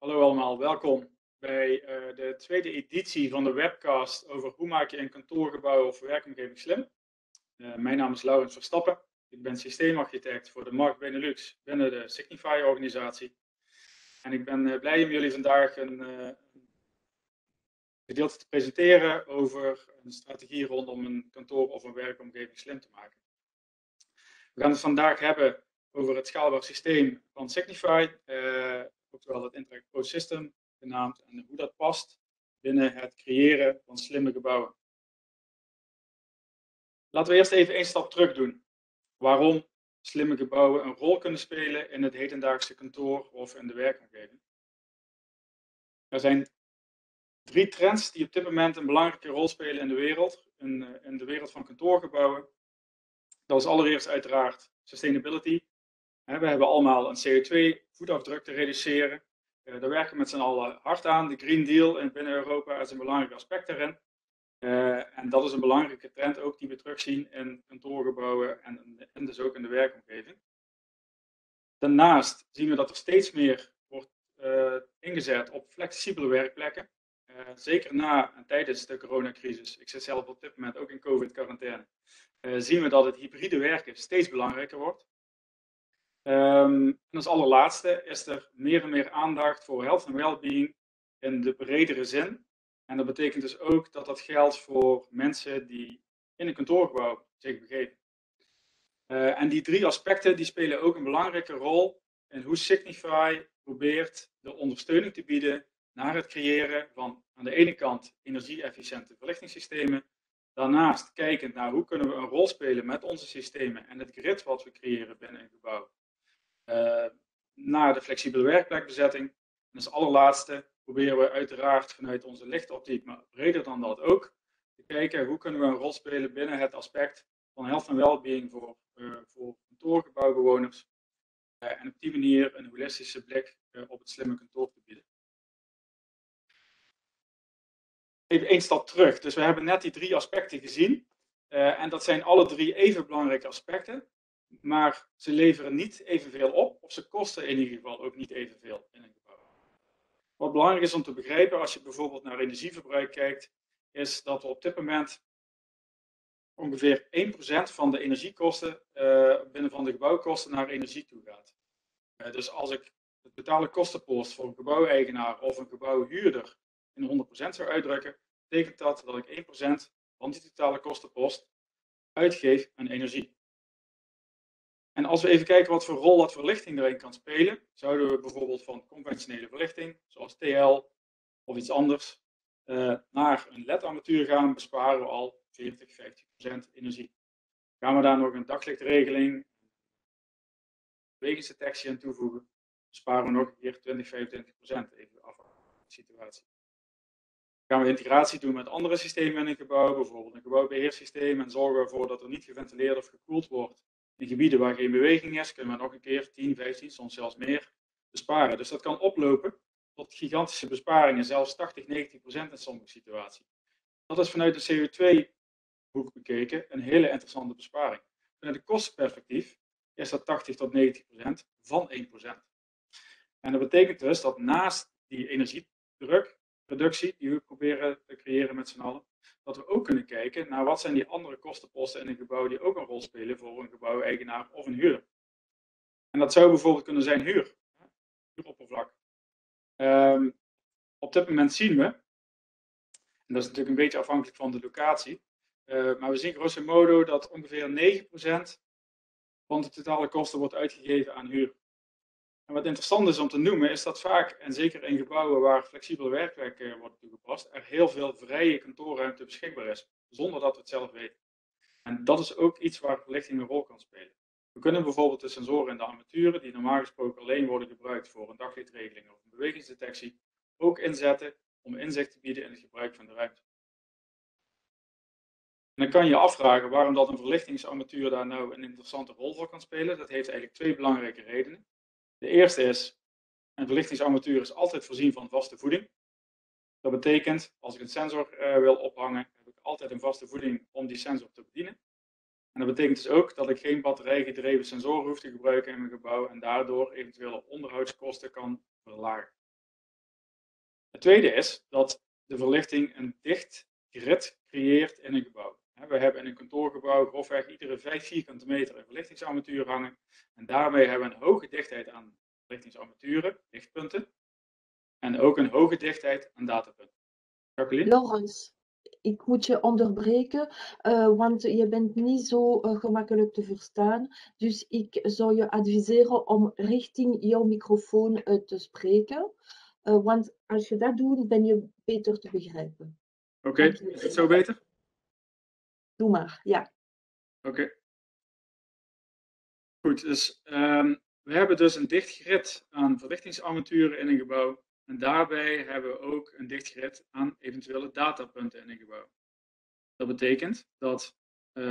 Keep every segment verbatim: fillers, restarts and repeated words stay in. Hallo allemaal, welkom bij uh, de tweede editie van de webcast over hoe maak je een kantoorgebouw of werkomgeving slim. Uh, mijn naam is Laurens Verstappen, ik ben systeemarchitect voor de markt Benelux binnen de Signify organisatie. En ik ben uh, blij om jullie vandaag een uh, gedeelte te presenteren over een strategie rondom een kantoor of een werkomgeving slim te maken. We gaan het vandaag hebben over het schaalbaar systeem van Signify. Uh, Oftewel het Interact Pro System genaamd en hoe dat past binnen het creëren van slimme gebouwen. Laten we eerst even één stap terug doen. Waarom slimme gebouwen een rol kunnen spelen in het hedendaagse kantoor of in de werkomgeving. Er zijn drie trends die op dit moment een belangrijke rol spelen in de wereld, in, in de wereld van kantoorgebouwen. Dat is allereerst uiteraard sustainability. We hebben allemaal een C O twee voetafdruk te reduceren. Daar werken we met z'n allen hard aan. De Green Deal binnen Europa is een belangrijk aspect daarin. En dat is een belangrijke trend ook die we terugzien in kantoorgebouwen en dus ook in de werkomgeving. Daarnaast zien we dat er steeds meer wordt ingezet op flexibele werkplekken. Zeker na en tijdens de coronacrisis. Ik zit zelf op dit moment ook in COVID-quarantaine. Zien we dat het hybride werken steeds belangrijker wordt. Um, en als allerlaatste is er meer en meer aandacht voor health en well-being in de bredere zin. En dat betekent dus ook dat dat geldt voor mensen die in een kantoorgebouw zich begeven. Uh, en die drie aspecten die spelen ook een belangrijke rol in hoe Signify probeert de ondersteuning te bieden naar het creëren van aan de ene kant energie-efficiënte verlichtingssystemen. Daarnaast kijkend naar hoe kunnen we een rol spelen met onze systemen en het grid wat we creëren binnen een gebouw. Uh, naar de flexibele werkplekbezetting. En als allerlaatste proberen we uiteraard vanuit onze lichtoptiek, maar breder dan dat ook, te kijken hoe kunnen we een rol spelen binnen het aspect van health en wellbeing voor, uh, voor kantoorgebouwbewoners. Uh, en op die manier een holistische blik uh, op het slimme kantoor te bieden. Even één stap terug. Dus we hebben net die drie aspecten gezien. Uh, en dat zijn alle drie even belangrijke aspecten. Maar ze leveren niet evenveel op, of ze kosten in ieder geval ook niet evenveel in een gebouw. Wat belangrijk is om te begrijpen als je bijvoorbeeld naar energieverbruik kijkt, is dat we op dit moment ongeveer één procent van de energiekosten uh, binnen van de gebouwkosten naar energie toe gaat. Uh, dus als ik het betalen kostenpost voor een gebouweigenaar of een gebouwhuurder in honderd procent zou uitdrukken, betekent dat dat ik één procent van die totale kostenpost uitgeef aan energie. En als we even kijken wat voor rol dat verlichting erin kan spelen, zouden we bijvoorbeeld van conventionele verlichting, zoals T L of iets anders, uh, naar een L E D-armatuur gaan, besparen we al veertig, vijftig procent energie. Gaan we daar nog een daglichtregeling, bewegingsdetectie aan toevoegen, besparen we nog weer twintig, vijfentwintig procent, even afhankelijk van de situatie. Gaan we integratie doen met andere systemen in een gebouw, bijvoorbeeld een gebouwbeheersysteem, en zorgen we ervoor dat er niet geventileerd of gekoeld wordt. In gebieden waar geen beweging is, kunnen we nog een keer tien, vijftien, soms zelfs meer besparen. Dus dat kan oplopen tot gigantische besparingen, zelfs tachtig, negentig procent in sommige situaties. Dat is vanuit de C O twee hoek bekeken een hele interessante besparing. Vanuit het kostenperspectief is dat tachtig tot negentig procent van één procent. En dat betekent dus dat naast die energiedrukreductie die we proberen te creëren met z'n allen, dat we ook kunnen kijken naar wat zijn die andere kostenposten in een gebouw die ook een rol spelen voor een gebouweigenaar of een huurder. En dat zou bijvoorbeeld kunnen zijn huur, huuroppervlak. Um, op dit moment zien we, en dat is natuurlijk een beetje afhankelijk van de locatie, uh, maar we zien grosso modo dat ongeveer negen procent van de totale kosten wordt uitgegeven aan huur. En wat interessant is om te noemen, is dat vaak, en zeker in gebouwen waar flexibele werkplekken worden toegepast, er heel veel vrije kantoorruimte beschikbaar is, zonder dat we het zelf weten. En dat is ook iets waar verlichting een rol kan spelen. We kunnen bijvoorbeeld de sensoren en de armaturen, die normaal gesproken alleen worden gebruikt voor een daglichtregeling of een bewegingsdetectie, ook inzetten om inzicht te bieden in het gebruik van de ruimte. En dan kan je je afvragen waarom dat een verlichtingsarmatuur daar nou een interessante rol voor kan spelen. Dat heeft eigenlijk twee belangrijke redenen. De eerste is, een verlichtingsarmatuur is altijd voorzien van vaste voeding. Dat betekent, als ik een sensor uh, wil ophangen, heb ik altijd een vaste voeding om die sensor te bedienen. En dat betekent dus ook dat ik geen batterijgedreven sensoren hoef te gebruiken in mijn gebouw en daardoor eventuele onderhoudskosten kan verlagen. Het tweede is dat de verlichting een dicht grid creëert in een gebouw. We hebben in een kantoorgebouw grofweg iedere vijf vierkante meter een verlichtingsarmatuur hangen. En daarmee hebben we een hoge dichtheid aan verlichtingsarmaturen, lichtpunten. En ook een hoge dichtheid aan datapunten. Jacqueline? Laurens, ik moet je onderbreken, uh, want je bent niet zo uh, gemakkelijk te verstaan. Dus ik zou je adviseren om richting jouw microfoon uh, te spreken. Uh, want als je dat doet, ben je beter te begrijpen. Oké, okay. Is het zo beter? Doe maar, ja. Oké. Okay. Goed, dus um, we hebben dus een dicht grid aan verlichtingsarmaturen in een gebouw. En daarbij hebben we ook een dicht grid aan eventuele datapunten in een gebouw. Dat betekent dat uh,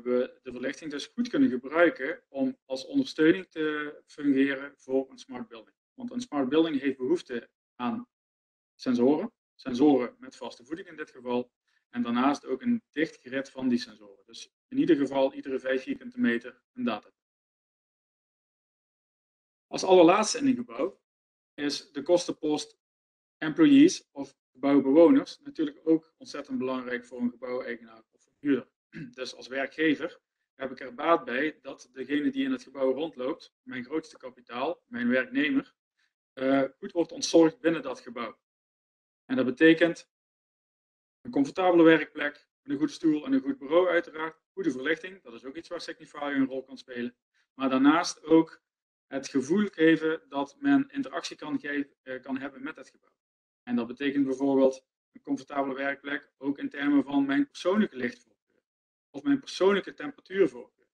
we de verlichting dus goed kunnen gebruiken om als ondersteuning te fungeren voor een smart building. Want een smart building heeft behoefte aan sensoren, sensoren met vaste voeding in dit geval, en daarnaast ook een dicht grid van die sensoren. Dus in ieder geval iedere vijf vierkante meter een datapunt. Als allerlaatste in een gebouw is de kostenpost employees of gebouwbewoners natuurlijk ook ontzettend belangrijk voor een gebouweigenaar of huurder. Dus als werkgever heb ik er baat bij dat degene die in het gebouw rondloopt, mijn grootste kapitaal, mijn werknemer, uh, goed wordt ontzorgd binnen dat gebouw. En dat betekent een comfortabele werkplek, een goede stoel en een goed bureau uiteraard, goede verlichting, dat is ook iets waar Signify een rol kan spelen, maar daarnaast ook het gevoel geven dat men interactie kan, geven, kan hebben met het gebouw. En dat betekent bijvoorbeeld een comfortabele werkplek ook in termen van mijn persoonlijke lichtvoorkeur. Of mijn persoonlijke temperatuurvoorkeur.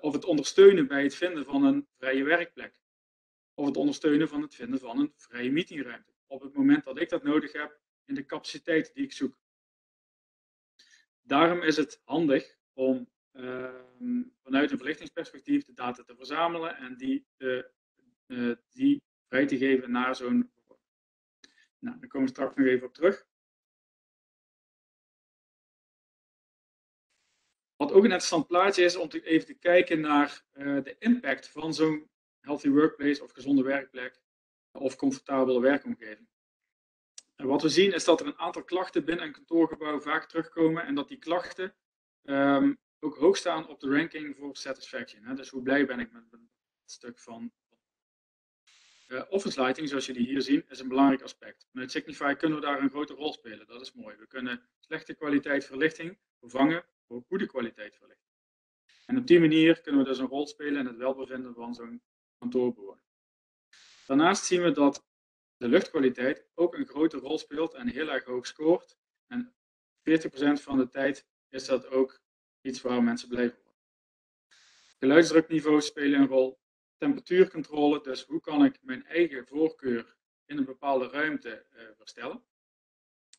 Of het ondersteunen bij het vinden van een vrije werkplek. Of het ondersteunen van het vinden van een vrije meetingruimte. Op het moment dat ik dat nodig heb in de capaciteit die ik zoek. Daarom is het handig om Uh, vanuit een verlichtingsperspectief de data te verzamelen en die, uh, uh, die vrij te geven naar zo'n... Nou, daar komen we straks nog even op terug. Wat ook een interessant plaatje is om te, even te kijken naar uh, de impact van zo'n healthy workplace of gezonde werkplek of comfortabele werkomgeving. En wat we zien is dat er een aantal klachten binnen een kantoorgebouw vaak terugkomen en dat die klachten um, ook hoog staan op de ranking voor satisfaction. Hè? Dus hoe blij ben ik met het stuk van... Uh, office lighting, zoals jullie hier zien, is een belangrijk aspect. Met Signify kunnen we daar een grote rol spelen. Dat is mooi. We kunnen slechte kwaliteit verlichting vervangen voor goede kwaliteit verlichting. En op die manier kunnen we dus een rol spelen in het welbevinden van zo'n kantoorbewoner. Daarnaast zien we dat de luchtkwaliteit ook een grote rol speelt en heel erg hoog scoort. En veertig procent van de tijd is dat ook iets waar mensen blij van worden. Geluidsdrukniveaus spelen een rol. Temperatuurcontrole, dus hoe kan ik mijn eigen voorkeur in een bepaalde ruimte uh, verstellen.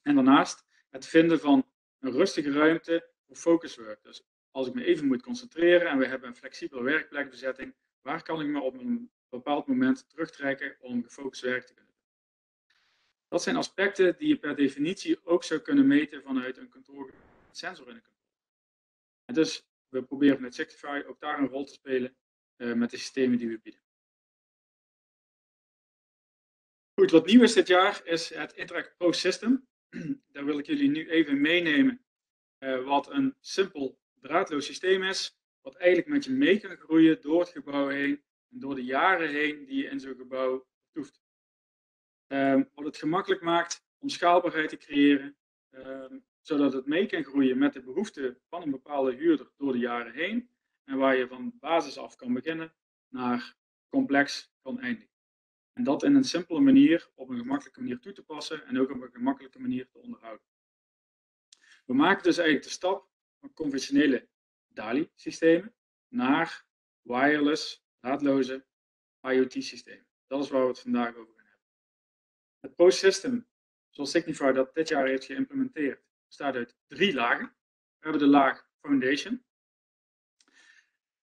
En daarnaast het vinden van een rustige ruimte voor focuswork. Dus als ik me even moet concentreren en we hebben een flexibele werkplekbezetting, waar kan ik me op een bepaald moment terugtrekken om gefocust werk te kunnen doen. Dat zijn aspecten die je per definitie ook zou kunnen meten vanuit een kantoor, sensor in een kantoor. En dus we proberen met Signify ook daar een rol te spelen uh, met de systemen die we bieden. Goed, wat nieuw is dit jaar is het Interact Pro System. Daar wil ik jullie nu even meenemen uh, wat een simpel draadloos systeem is. Wat eigenlijk met je mee kan groeien door het gebouw heen en door de jaren heen die je in zo'n gebouw toeft. Um, wat het gemakkelijk maakt om schaalbaarheid te creëren. Um, zodat het mee kan groeien met de behoeften van een bepaalde huurder door de jaren heen en waar je van basis af kan beginnen naar complex kan eindigen. En dat in een simpele manier, op een gemakkelijke manier toe te passen en ook op een gemakkelijke manier te onderhouden. We maken dus eigenlijk de stap van conventionele DALI-systemen naar wireless, draadloze IoT-systemen. Dat is waar we het vandaag over gaan hebben. Het Pro-System, zoals Signify dat dit jaar heeft geïmplementeerd, bestaat uit drie lagen. We hebben de laag Foundation,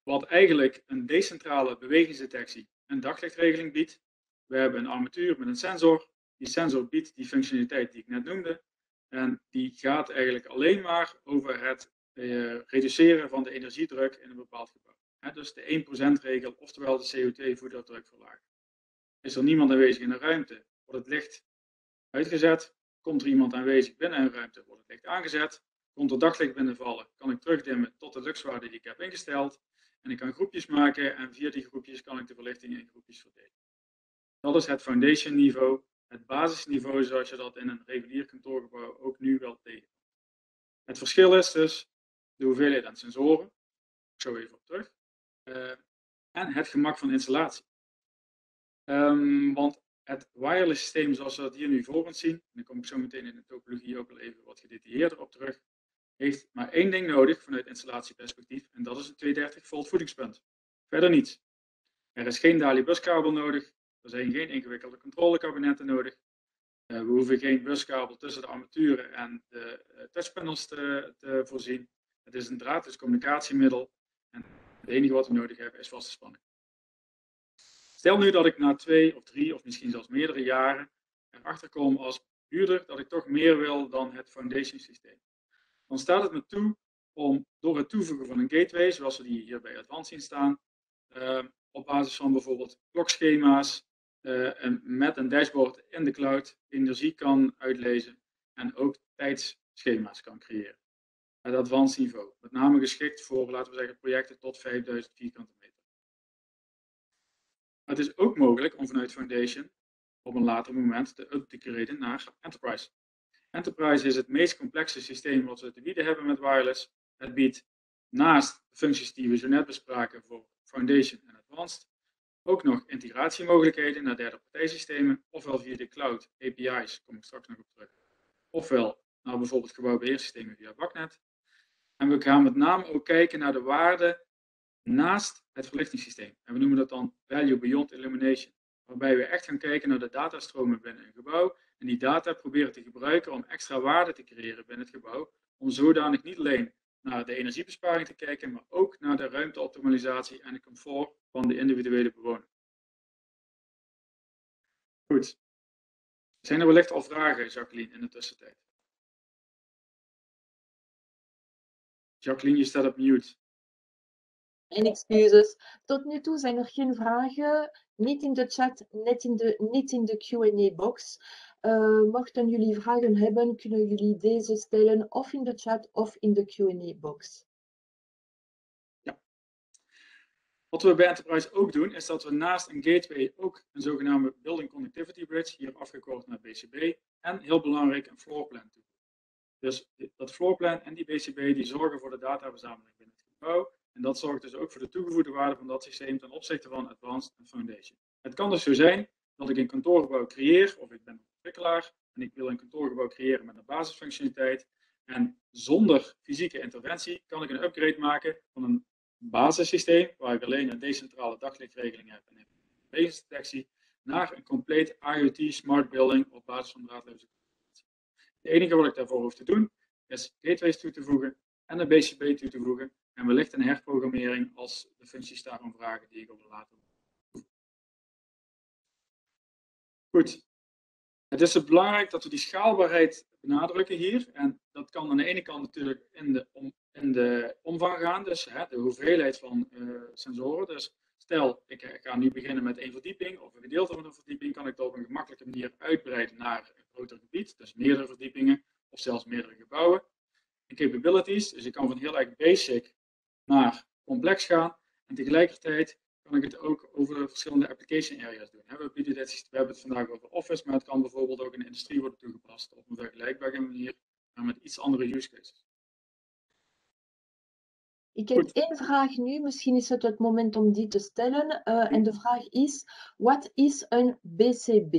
wat eigenlijk een decentrale bewegingsdetectie en daglichtregeling biedt. We hebben een armatuur met een sensor. Die sensor biedt die functionaliteit die ik net noemde. En die gaat eigenlijk alleen maar over het eh, reduceren van de energiedruk in een bepaald gebouw. He, dus de één procent regel, oftewel de C O twee voetafdruk verlagen. Is er niemand aanwezig in de ruimte, wordt het licht uitgezet. Komt er iemand aanwezig binnen een ruimte, wordt het licht aangezet. Komt er daglicht binnenvallen, kan ik terugdimmen tot de luxwaarde die ik heb ingesteld. En ik kan groepjes maken en via die groepjes kan ik de verlichting in groepjes verdelen. Dat is het foundation niveau, het basisniveau zoals je dat in een regulier kantoorgebouw ook nu wel tegenkomt. Het verschil is dus de hoeveelheid aan sensoren, ik zo even op terug, uh, en het gemak van installatie. Um, want het wireless systeem zoals we dat hier nu voor ons zien, en daar kom ik zo meteen in de topologie ook wel even wat gedetailleerder op terug, heeft maar één ding nodig vanuit installatieperspectief en dat is een tweehonderddertig volt voedingspunt. Verder niets. Er is geen DALI buskabel nodig, er zijn geen ingewikkelde controlekabinetten nodig, uh, we hoeven geen buskabel tussen de armaturen en de uh, touchpanels te, te voorzien. Het is een draadloos communicatiemiddel en het enige wat we nodig hebben is vaste spanning. Stel nu dat ik na twee of drie of misschien zelfs meerdere jaren erachter kom als huurder dat ik toch meer wil dan het foundation systeem. Dan staat het me toe om door het toevoegen van een gateway, zoals we die hier bij Advanced zien staan, uh, op basis van bijvoorbeeld klokschema's uh, en met een dashboard in de cloud energie kan uitlezen en ook tijdsschema's kan creëren. Het advanced niveau, met name geschikt voor, laten we zeggen, projecten tot vijfduizend vierkante meter. Het is ook mogelijk om vanuit Foundation op een later moment te upgraden naar Enterprise. Enterprise is het meest complexe systeem wat we te bieden hebben met wireless. Het biedt naast de functies die we zo net bespraken voor Foundation en Advanced, ook nog integratiemogelijkheden naar derde partijsystemen, ofwel via de cloud A P I's, kom ik straks nog op terug, ofwel naar bijvoorbeeld gebouwbeheersystemen via BACnet. En we gaan met name ook kijken naar de waarde naast het verlichtingssysteem. En we noemen dat dan Value Beyond Illumination. Waarbij we echt gaan kijken naar de datastromen binnen een gebouw. En die data proberen te gebruiken om extra waarde te creëren binnen het gebouw. Om zodanig niet alleen naar de energiebesparing te kijken, maar ook naar de ruimteoptimalisatie en de comfort van de individuele bewoner. Goed. Zijn er wellicht al vragen, Jacqueline, in de tussentijd? Jacqueline, je staat op mute. Mijn excuses. Tot nu toe zijn er geen vragen, niet in de chat, net in de, niet in de Q en A-box. Uh, mochten jullie vragen hebben, kunnen jullie deze stellen of in de chat of in de Q en A-box. Ja. Wat we bij Enterprise ook doen, is dat we naast een gateway ook een zogenaamde Building Connectivity Bridge, hier afgekort naar B C B, en heel belangrijk een floorplan toevoegen. Dus dat floorplan en die B C B die zorgen voor de dataverzameling binnen het gebouw. En dat zorgt dus ook voor de toegevoegde waarde van dat systeem ten opzichte van Advanced en Foundation. Het kan dus zo zijn dat ik een kantoorgebouw creëer, of ik ben een ontwikkelaar, en ik wil een kantoorgebouw creëren met een basisfunctionaliteit. En zonder fysieke interventie kan ik een upgrade maken van een basissysteem, waar ik alleen een decentrale daglichtregeling heb en bewegingsdetectie, naar een compleet IoT smart building op basis van draadloze communicatie. Het enige wat ik daarvoor hoef te doen, is gateways toe te voegen en een B C B toe te voegen. En wellicht een herprogrammering als de functies daarom vragen die ik op de later. Goed. Het is belangrijk dat we die schaalbaarheid benadrukken hier. En dat kan aan de ene kant natuurlijk in de, om, in de omvang gaan. Dus hè, de hoeveelheid van uh, sensoren. Dus stel, ik ga nu beginnen met één verdieping. Of een gedeelte van een verdieping kan ik dat op een gemakkelijke manier uitbreiden naar een groter gebied. Dus meerdere verdiepingen of zelfs meerdere gebouwen. En capabilities. Dus ik kan van heel erg basic naar complex gaan en tegelijkertijd kan ik het ook over de verschillende application areas doen. We bieden dit systeem, we hebben het vandaag over Office, maar het kan bijvoorbeeld ook in de industrie worden toegepast op een vergelijkbare manier, maar met iets andere use cases. Ik heb Goed. één vraag nu, misschien is het het moment om die te stellen. Uh, en de vraag is, wat is een B C B?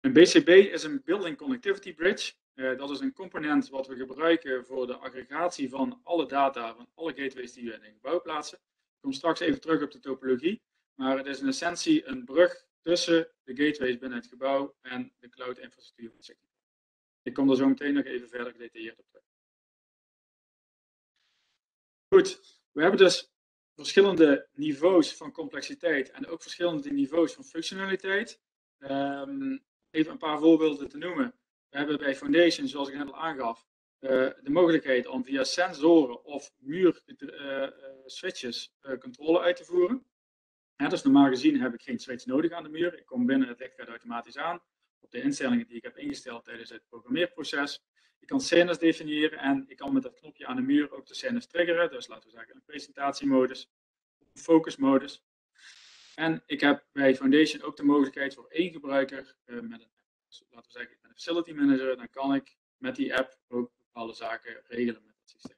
Een B C B is een Building Connectivity Bridge. Uh, dat is een component wat we gebruiken voor de aggregatie van alle data van alle gateways die we in een gebouw plaatsen. Ik kom straks even terug op de topologie, maar het is in essentie een brug tussen de gateways binnen het gebouw en de cloud-infrastructuur. Ik kom daar zo meteen nog even verder gedetailleerd op terug. Goed, we hebben dus verschillende niveaus van complexiteit en ook verschillende niveaus van functionaliteit. Um, even een paar voorbeelden te noemen. We hebben bij Foundation, zoals ik net al aangaf, uh, de mogelijkheid om via sensoren of muurswitches uh, uh, controle uit te voeren. Ja, dus normaal gezien heb ik geen switch nodig aan de muur. Ik kom binnen, het licht gaat automatisch aan. op de instellingen die ik heb ingesteld tijdens het programmeerproces. Ik kan scènes definiëren en ik kan met dat knopje aan de muur ook de scènes triggeren. Dus laten we zeggen een presentatiemodus, een focusmodus. En ik heb bij Foundation ook de mogelijkheid voor één gebruiker, uh, met een, dus laten we zeggen ik ben een facility manager, dan kan ik met die app ook bepaalde zaken regelen met het systeem.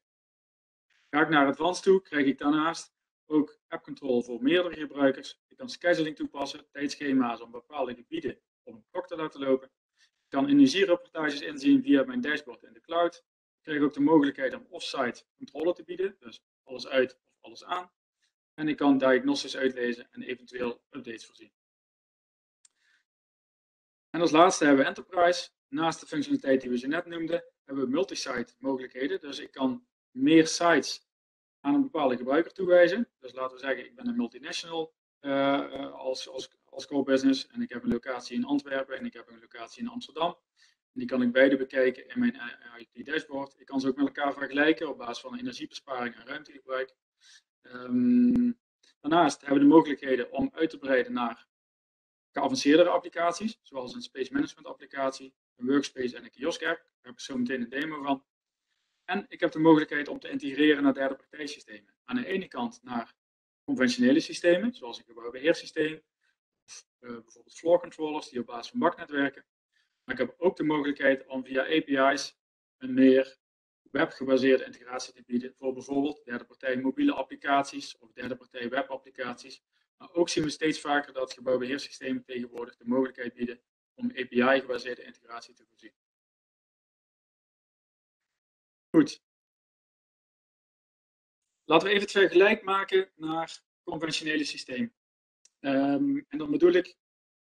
Ga ik naar Advanced toe, krijg ik daarnaast ook app control voor meerdere gebruikers. Ik kan scheduling toepassen, tijdschema's om bepaalde gebieden op een klok te laten lopen. Ik kan energiereportages inzien via mijn dashboard in de cloud. Ik krijg ook de mogelijkheid om offsite controle te bieden, dus alles uit of alles aan. En ik kan diagnostics uitlezen en eventueel updates voorzien. En als laatste hebben we Enterprise. Naast de functionaliteit die we zo net noemden, hebben we multisite mogelijkheden. Dus ik kan meer sites aan een bepaalde gebruiker toewijzen. Dus laten we zeggen, ik ben een multinational uh, als, als, als core business en ik heb een locatie in Antwerpen en ik heb een locatie in Amsterdam. En die kan ik beide bekijken in mijn I O T dashboard. Ik kan ze ook met elkaar vergelijken op basis van energiebesparing en ruimtegebruik. Um, daarnaast hebben we de mogelijkheden om uit te breiden naar geavanceerdere applicaties, zoals een space management applicatie, een workspace en een kiosk app. Daar heb ik zo meteen een demo van. En ik heb de mogelijkheid om te integreren naar derde partijsystemen. Aan de ene kant naar conventionele systemen, zoals een gebouwbeheersysteem, of uh, bijvoorbeeld floor controllers die op basis van BACnet werken. Maar ik heb ook de mogelijkheid om via A P I's een meer webgebaseerde integratie te bieden voor bijvoorbeeld derde partij mobiele applicaties of derde partij webapplicaties. Maar ook zien we steeds vaker dat gebouwbeheersystemen tegenwoordig de mogelijkheid bieden om A P I-gebaseerde integratie te voorzien. Goed. Laten we even het vergelijk maken naar conventionele systemen. Um, en dan bedoel ik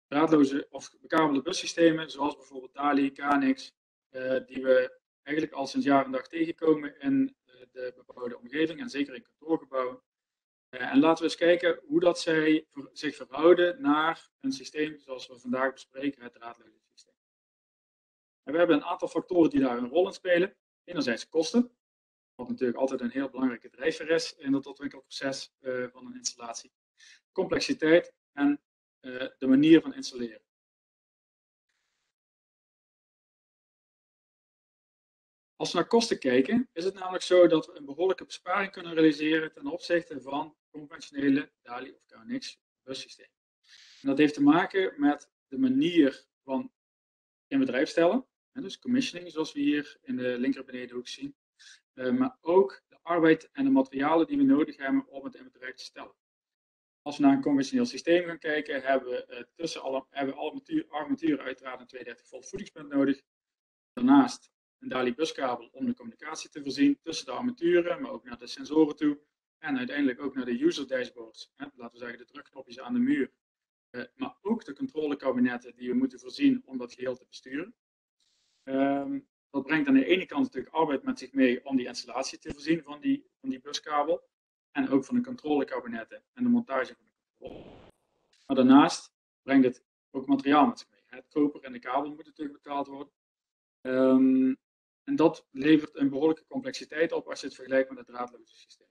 draadloze of bekabelde bussystemen, zoals bijvoorbeeld DALI, C A T nix, uh, die we eigenlijk al sinds jaar en dag tegenkomen in uh, de bebouwde omgeving en zeker in kantoorgebouwen. Uh, en laten we eens kijken hoe dat zij zich verhouden naar een systeem zoals we vandaag bespreken, het draadloze systeem. En we hebben een aantal factoren die daar een rol in spelen. Enerzijds kosten, wat natuurlijk altijd een heel belangrijke drijfveer is in het ontwikkelproces uh, van een installatie. Complexiteit en uh, de manier van installeren. Als we naar kosten kijken, is het namelijk zo dat we een behoorlijke besparing kunnen realiseren ten opzichte van conventionele DALI of C A T nix bussystemen. En dat heeft te maken met de manier van in bedrijf stellen. En dus commissioning, zoals we hier in de linker benedenhoek zien. Uh, maar ook de arbeid en de materialen die we nodig hebben om het in bedrijf te stellen. Als we naar een conventioneel systeem gaan kijken, hebben we uh, tussen alle, hebben armatuur, armatuur uiteraard een tweehonderddertig volt voedingspunt nodig. Daarnaast een DALI buskabel om de communicatie te voorzien tussen de armaturen, maar ook naar de sensoren toe. En uiteindelijk ook naar de user dashboards. Hè, laten we zeggen de drukknopjes aan de muur. Uh, maar ook de controlekabinetten die we moeten voorzien om dat geheel te besturen. Um, dat brengt aan de ene kant natuurlijk arbeid met zich mee om die installatie te voorzien van die, van die buskabel. En ook van de controlekabinetten en de montage van de controle. Maar daarnaast brengt het ook materiaal met zich mee. Het koper en de kabel moeten natuurlijk betaald worden. Um, en dat levert een behoorlijke complexiteit op als je het vergelijkt met het draadloze systeem.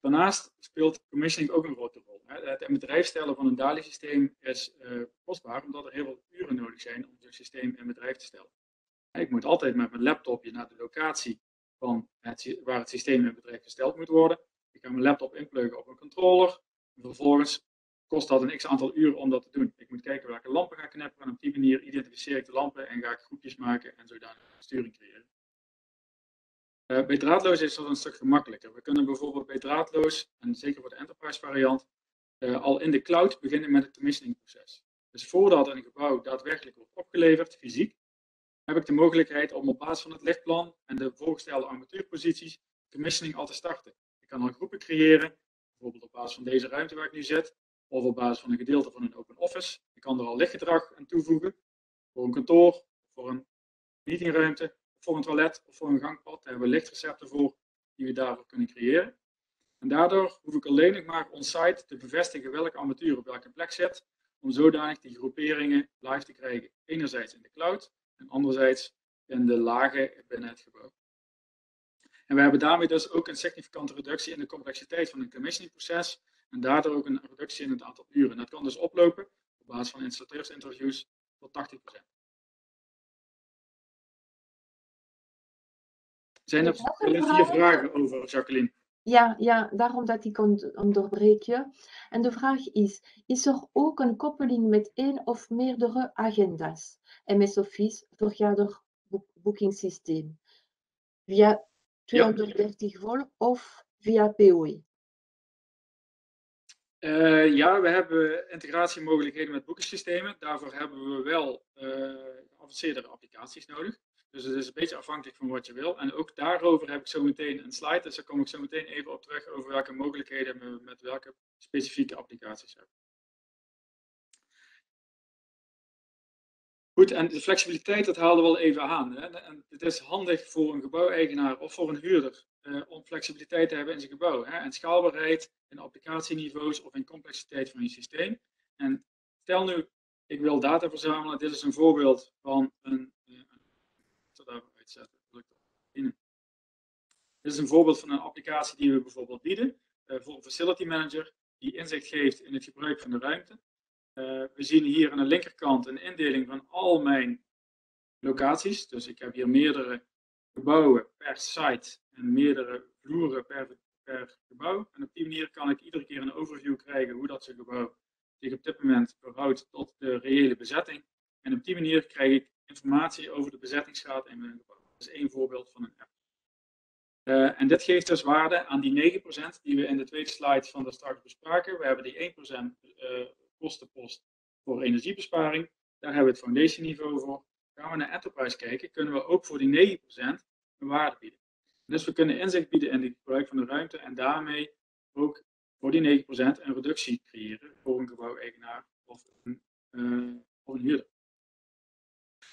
Daarnaast speelt commissioning ook een grote rol. Het in bedrijf stellen van een DALI-systeem is uh, kostbaar, omdat er heel veel uren nodig zijn om zo'n systeem in bedrijf te stellen. Ik moet altijd met mijn laptopje naar de locatie van het, waar het systeem in bedrijf gesteld moet worden. Ik ga mijn laptop inpluggen op een controller. En vervolgens kost dat een x-aantal uren om dat te doen. Ik moet kijken welke lampen ga knipperen en op die manier identificeer ik de lampen en ga ik groepjes maken en zodanig sturing creëren. Uh, bij draadloos is dat een stuk gemakkelijker. We kunnen bijvoorbeeld bij draadloos, en zeker voor de enterprise variant, uh, al in de cloud beginnen met het commissioningproces. Dus voordat een gebouw daadwerkelijk wordt opgeleverd, fysiek, heb ik de mogelijkheid om op basis van het lichtplan en de voorgestelde armatuurposities commissioning al te starten. Ik kan al groepen creëren, bijvoorbeeld op basis van deze ruimte waar ik nu zit, of op basis van een gedeelte van een open office. Ik kan er al lichtgedrag aan toevoegen, voor een kantoor, voor een meetingruimte, voor een toilet of voor een gangpad. Daar hebben we lichtrecepten voor die we daarvoor kunnen creëren. En daardoor hoef ik alleen nog maar on-site te bevestigen welke armatuur op welke plek zit, om zodanig die groeperingen live te krijgen, enerzijds in de cloud en anderzijds in de lagen binnen het gebouw. En we hebben daarmee dus ook een significante reductie in de complexiteit van het commissioningproces en daardoor ook een reductie in het aantal uren. En dat kan dus oplopen op basis van installateurs interviews tot tachtig procent. Zijn er vier vragen? vragen over, Jacqueline? Ja, ja, daarom dat ik onderbreek je. En de vraag is, is er ook een koppeling met één of meerdere agenda's? M S Office, vergaderboekingssysteem, via tweehonderddertig ja. volt of via P O E? Uh, ja, we hebben integratiemogelijkheden met boekingssystemen. Daarvoor hebben we wel uh, geavanceerdere applicaties nodig. Dus het is een beetje afhankelijk van wat je wil. En ook daarover heb ik zo meteen een slide. Dus daar kom ik zo meteen even op terug over welke mogelijkheden we met welke specifieke applicaties hebben. Goed, en de flexibiliteit, dat haalden we al even aan. Hè? En het is handig voor een gebouweigenaar of voor een huurder eh, om flexibiliteit te hebben in zijn gebouw. Hè? En schaalbaarheid in applicatieniveaus of in complexiteit van je systeem. En stel nu, ik wil data verzamelen. Dit is een voorbeeld van een... een Dit is een voorbeeld van een applicatie die we bijvoorbeeld bieden uh, voor een facility manager die inzicht geeft in het gebruik van de ruimte. Uh, we zien hier aan de linkerkant een indeling van al mijn locaties. Dus ik heb hier meerdere gebouwen per site en meerdere vloeren per, per gebouw. En op die manier kan ik iedere keer een overview krijgen hoe dat zo'n gebouw zich op dit moment verhoudt tot de reële bezetting. En op die manier krijg ik informatie over de bezettingsgraad in mijn gebouw. Dat is één voorbeeld van een app. Uh, en dit geeft dus waarde aan die negen procent die we in de tweede slide van de start bespraken. We hebben die één procent uh, kostenpost voor energiebesparing. Daar hebben we het foundation niveau voor. Gaan we naar enterprise kijken, kunnen we ook voor die negen procent een waarde bieden. Dus we kunnen inzicht bieden in het gebruik van de ruimte en daarmee ook voor die negen procent een reductie creëren voor een gebouweigenaar of een, uh, of een huurder.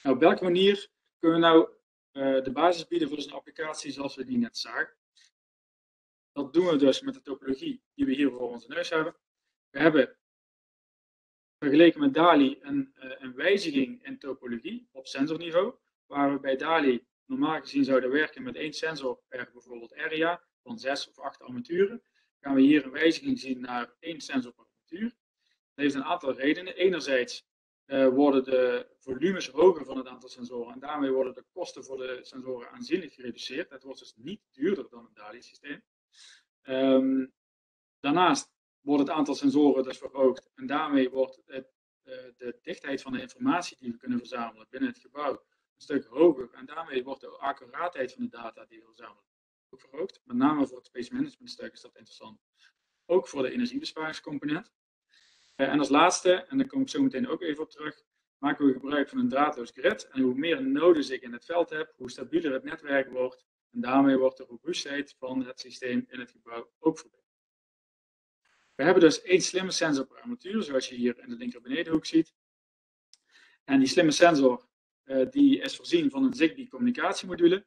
Nou, op welke manier kunnen we nou uh, de basis bieden voor zo'n applicatie zoals we die net zagen? Dat doen we dus met de topologie die we hier voor onze neus hebben. We hebben vergeleken met DALI een, uh, een wijziging in topologie op sensorniveau. Waar we bij DALI normaal gezien zouden werken met één sensor per bijvoorbeeld area van zes of acht armaturen. Gaan we hier een wijziging zien naar één sensor per armatuur. Dat heeft een aantal redenen. Enerzijds Uh, worden de volumes hoger van het aantal sensoren en daarmee worden de kosten voor de sensoren aanzienlijk gereduceerd. Dat wordt dus niet duurder dan het DALI-systeem. Um, daarnaast wordt het aantal sensoren dus verhoogd en daarmee wordt het, uh, de dichtheid van de informatie die we kunnen verzamelen binnen het gebouw een stuk hoger en daarmee wordt de accuraatheid van de data die we verzamelen ook verhoogd. Met name voor het space management stuk is dat interessant. Ook voor de energiebesparingscomponent. En als laatste, en daar kom ik zo meteen ook even op terug, maken we gebruik van een draadloos grid. En hoe meer nodes ik in het veld heb, hoe stabieler het netwerk wordt. En daarmee wordt de robuustheid van het systeem in het gebouw ook verbeterd. We hebben dus één slimme sensor per armatuur, zoals je hier in de linker benedenhoek ziet. En die slimme sensor uh, die is voorzien van een ZigBee communicatiemodule.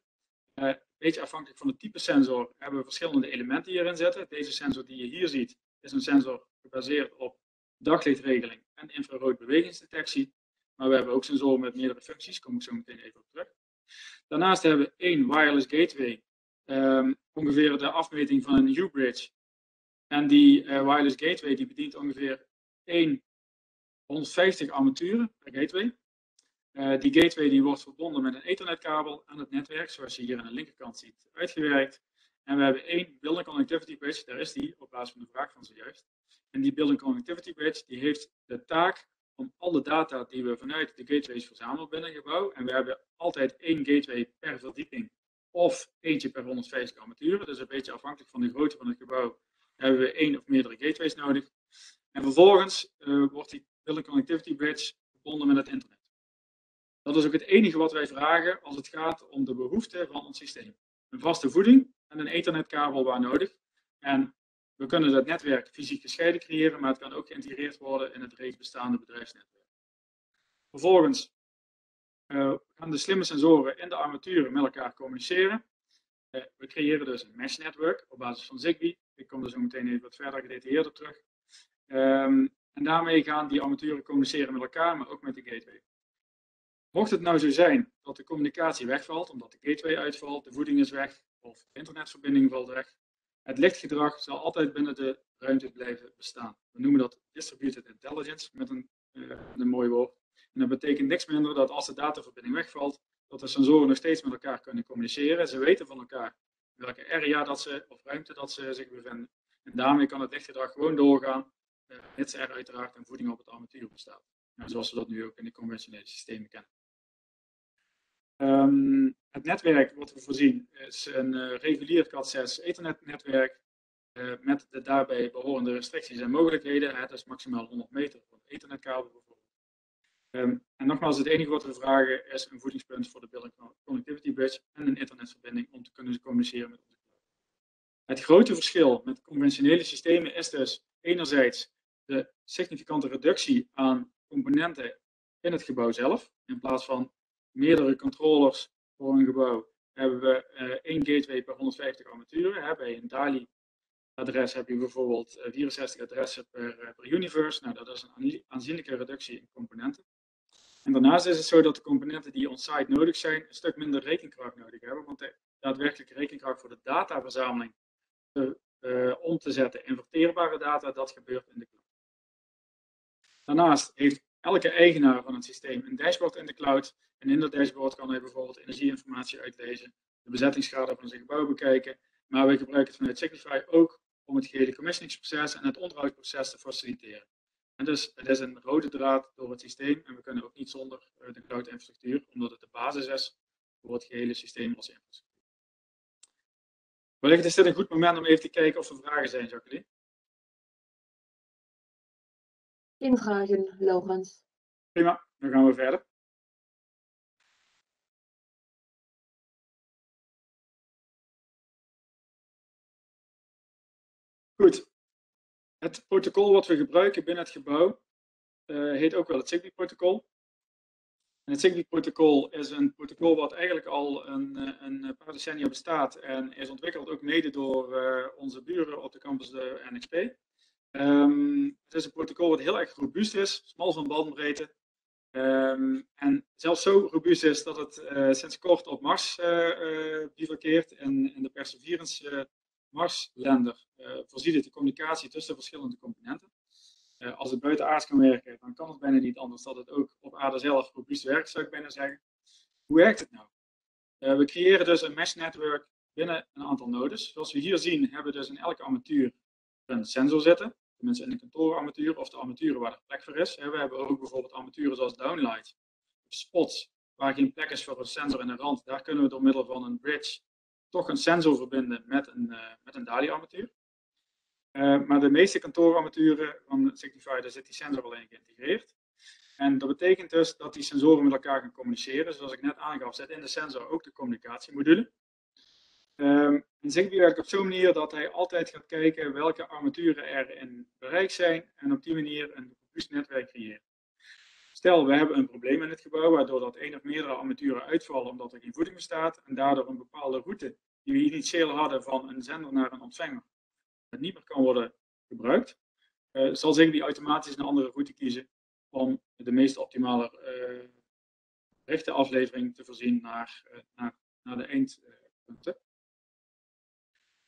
Uh, een beetje afhankelijk van het type sensor hebben we verschillende elementen hierin zitten. Deze sensor die je hier ziet, is een sensor gebaseerd op daglichtregeling en infrarood bewegingsdetectie. Maar we hebben ook sensoren met meerdere functies, daar kom ik zo meteen even op terug. Daarnaast hebben we één wireless gateway, um, ongeveer de afmeting van een Hue Bridge. En die uh, wireless gateway die bedient ongeveer honderdvijftig armaturen per gateway. Uh, die gateway die wordt verbonden met een ethernetkabel aan het netwerk, zoals je hier aan de linkerkant ziet uitgewerkt. En we hebben één Building Connectivity Bridge, daar is die op basis van de vraag van zojuist. En die Building Connectivity Bridge die heeft de taak om alle data die we vanuit de gateways verzamelen binnen een gebouw. En we hebben altijd één gateway per verdieping of eentje per honderdvijftig armaturen. Dus een beetje afhankelijk van de grootte van het gebouw hebben we één of meerdere gateways nodig. En vervolgens uh, wordt die Building Connectivity Bridge verbonden met het internet. Dat is ook het enige wat wij vragen als het gaat om de behoeften van ons systeem. Een vaste voeding en een ethernetkabel waar nodig. En we kunnen dat netwerk fysiek gescheiden creëren, maar het kan ook geïntegreerd worden in het reeds bestaande bedrijfsnetwerk. Vervolgens uh, gaan de slimme sensoren in de armaturen met elkaar communiceren. Uh, we creëren dus een mesh netwerk op basis van ZigBee. Ik kom er zo meteen even wat verder gedetailleerd op terug. Um, en daarmee gaan die armaturen communiceren met elkaar, maar ook met de gateway. Mocht het nou zo zijn dat de communicatie wegvalt, omdat de gateway uitvalt, de voeding is weg of de internetverbinding valt weg, het lichtgedrag zal altijd binnen de ruimte blijven bestaan. We noemen dat distributed intelligence met een, uh, een mooi woord. En dat betekent niks minder dat als de dataverbinding wegvalt, dat de sensoren nog steeds met elkaar kunnen communiceren. Ze weten van elkaar welke area dat ze, of ruimte dat ze zich bevinden. En daarmee kan het lichtgedrag gewoon doorgaan, eh, mits er uiteraard een voeding op het armatuur bestaat. Nou, zoals we dat nu ook in de conventionele systemen kennen. Um, het netwerk wat we voorzien is een uh, regulier cat zes ethernetnetwerk uh, met de daarbij behorende restricties en mogelijkheden. Het is maximaal honderd meter voor een ethernetkabel bijvoorbeeld. Um, en nogmaals, het enige wat we vragen is een voedingspunt voor de building connectivity bridge en een internetverbinding om te kunnen communiceren met onze klant. Het grote verschil met conventionele systemen is dus enerzijds de significante reductie aan componenten in het gebouw zelf. In plaats van meerdere controllers voor een gebouw hebben we uh, één gateway per honderdvijftig armaturen. Hè. Bij een DALI adres heb je bijvoorbeeld uh, vierenzestig adressen per, uh, per universe. Nou, dat is een aanzienlijke reductie in componenten. En daarnaast is het zo dat de componenten die on-site nodig zijn, een stuk minder rekenkracht nodig hebben. Want de daadwerkelijke rekenkracht voor de dataverzameling te, uh, om te zetten in verteerbare data, dat gebeurt in de cloud. Daarnaast heeft elke eigenaar van het systeem een dashboard in de cloud. En in dat dashboard kan hij bijvoorbeeld energieinformatie uitlezen, de bezettingsgraad van zijn gebouw bekijken. Maar we gebruiken het vanuit Signify ook om het gehele commissioningsproces en het onderhoudsproces te faciliteren. En dus het is een rode draad door het systeem en we kunnen ook niet zonder de cloud-infrastructuur, omdat het de basis is voor het gehele systeem als infrastructuur. Wellicht is dit een goed moment om even te kijken of er vragen zijn, Jacqueline. Geen vragen, Laurens. Prima, dan gaan we verder. Goed, het protocol wat we gebruiken binnen het gebouw uh, heet ook wel het ZigBee-protocol. En het ZigBee-protocol is een protocol wat eigenlijk al een, een paar decennia bestaat en is ontwikkeld ook mede door uh, onze buren op de campus de N X P. Um, het is een protocol wat heel erg robuust is, smal van bandbreedte. Um, en zelfs zo robuust is dat het uh, sinds kort op Mars uh, uh, bivakkeert en, en de Perseverance uh, Marslander uh, voorziet het de communicatie tussen verschillende componenten. Uh, als het buiten aards kan werken, dan kan het bijna niet anders dan dat het ook op aarde zelf robuust werkt, zou ik bijna zeggen. Hoe werkt het nou? Uh, we creëren dus een mesh netwerk binnen een aantal nodes. Zoals we hier zien hebben we dus in elke armatuur een sensor zitten. Tenminste in de kantoorarmatuur of de armaturen waar er plek voor is. We hebben ook bijvoorbeeld armaturen zoals downlight, spots waar geen plek is voor een sensor in de rand. Daar kunnen we door middel van een bridge toch een sensor verbinden met een, uh, met een DALI-armatuur. Uh, maar de meeste kantoorarmaturen van Signify, daar zit die sensor alleen geïntegreerd. En dat betekent dus dat die sensoren met elkaar gaan communiceren. Zoals ik net aangaf, zit in de sensor ook de communicatiemodule. Um, en Zigbee werkt op zo'n manier dat hij altijd gaat kijken welke armaturen er in bereik zijn en op die manier een robuust netwerk creëren. Stel, we hebben een probleem in het gebouw waardoor dat één of meerdere armaturen uitvallen omdat er geen voeding bestaat en daardoor een bepaalde route die we initieel hadden van een zender naar een ontvanger niet meer kan worden gebruikt, uh, zal Zigbee automatisch een andere route kiezen om de meest optimale uh, rechte aflevering te voorzien naar, uh, naar, naar de eindpunten. Uh,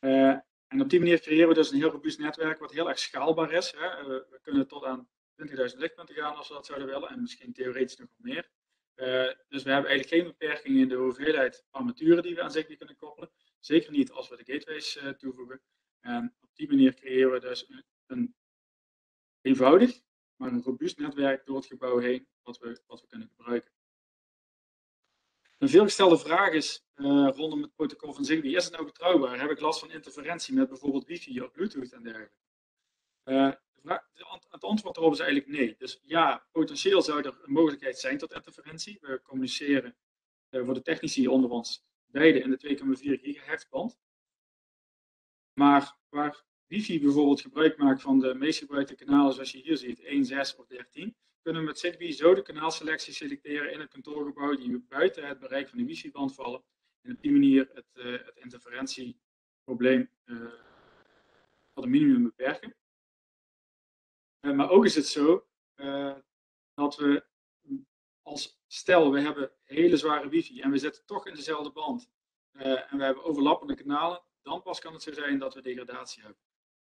Uh, en op die manier creëren we dus een heel robuust netwerk wat heel erg schaalbaar is. Hè. Uh, we kunnen tot aan twintigduizend lichtpunten gaan als we dat zouden willen en misschien theoretisch nog meer. Uh, dus we hebben eigenlijk geen beperkingen in de hoeveelheid armaturen die we aan Zigbee kunnen koppelen. Zeker niet als we de gateways uh, toevoegen. En op die manier creëren we dus een, een eenvoudig, maar een robuust netwerk door het gebouw heen wat we, wat we kunnen gebruiken. Een veelgestelde vraag is uh, rondom het protocol van Zigbee, is het nou betrouwbaar? Heb ik last van interferentie met bijvoorbeeld wifi of bluetooth en dergelijke? Uh, de vraag, de ant het antwoord daarop is eigenlijk nee. Dus ja, potentieel zou er een mogelijkheid zijn tot interferentie. We communiceren uh, voor de technici onder ons beide in de twee komma vier gigahertz band. Maar waar wifi bijvoorbeeld gebruik maakt van de meest gebruikte kanalen zoals je hier ziet, één, zes of dertien... kunnen we met Zigbee zo de kanaalselectie selecteren in het kantoorgebouw die buiten het bereik van de wifi-band vallen. En op die manier het, uh, het interferentieprobleem uh, tot een minimum beperken. Uh, maar ook is het zo uh, dat we als stel, we hebben hele zware wifi en we zitten toch in dezelfde band. Uh, en we hebben overlappende kanalen, dan pas kan het zo zijn dat we degradatie hebben.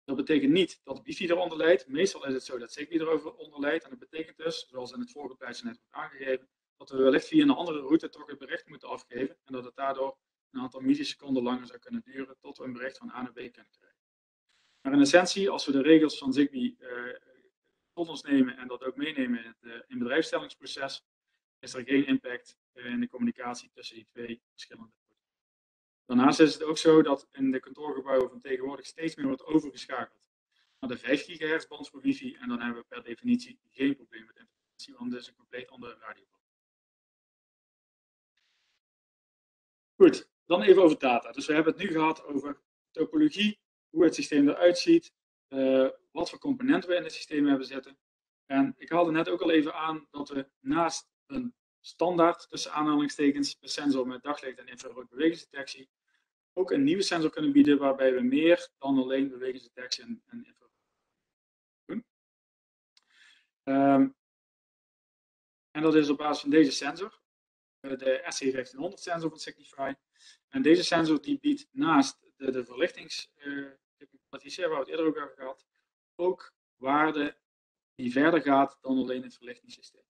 Dat betekent niet dat Wi-Fi eronder leidt. Meestal is het zo dat ZigBee erover leidt. En dat betekent dus, zoals in het vorige plaatje net wordt aangegeven, dat we wellicht via een andere route toch het bericht moeten afgeven. En dat het daardoor een aantal milliseconden langer zou kunnen duren tot we een bericht van A naar B kunnen krijgen. Maar in essentie, als we de regels van ZigBee uh, tot ons nemen en dat ook meenemen in het uh, in bedrijfstellingsproces, is er geen impact uh, in de communicatie tussen die twee verschillende. Daarnaast is het ook zo dat in de kantoorgebouwen van tegenwoordig steeds meer wordt overgeschakeld naar de vijf gigahertz band voor wifi. En dan hebben we per definitie geen probleem met informatie, want het is een compleet andere radioband. Goed, dan even over data. Dus we hebben het nu gehad over topologie, hoe het systeem eruit ziet, uh, wat voor componenten we in het systeem hebben zitten. En ik haalde net ook al even aan dat we naast een standaard, tussen aanhalingstekens, een sensor met daglicht en infrarood bewegingsdetectie, ook een nieuwe sensor kunnen bieden waarbij we meer dan alleen bewegingsdetectie en, en infrarood doen. Um, en dat is op basis van deze sensor, de S C vijftienhonderd sensor van Signify. En deze sensor die biedt naast de, de verlichtingstechnologie, uh, waar we het eerder ook over gehad, ook waarde die verder gaat dan alleen het verlichtingssysteem.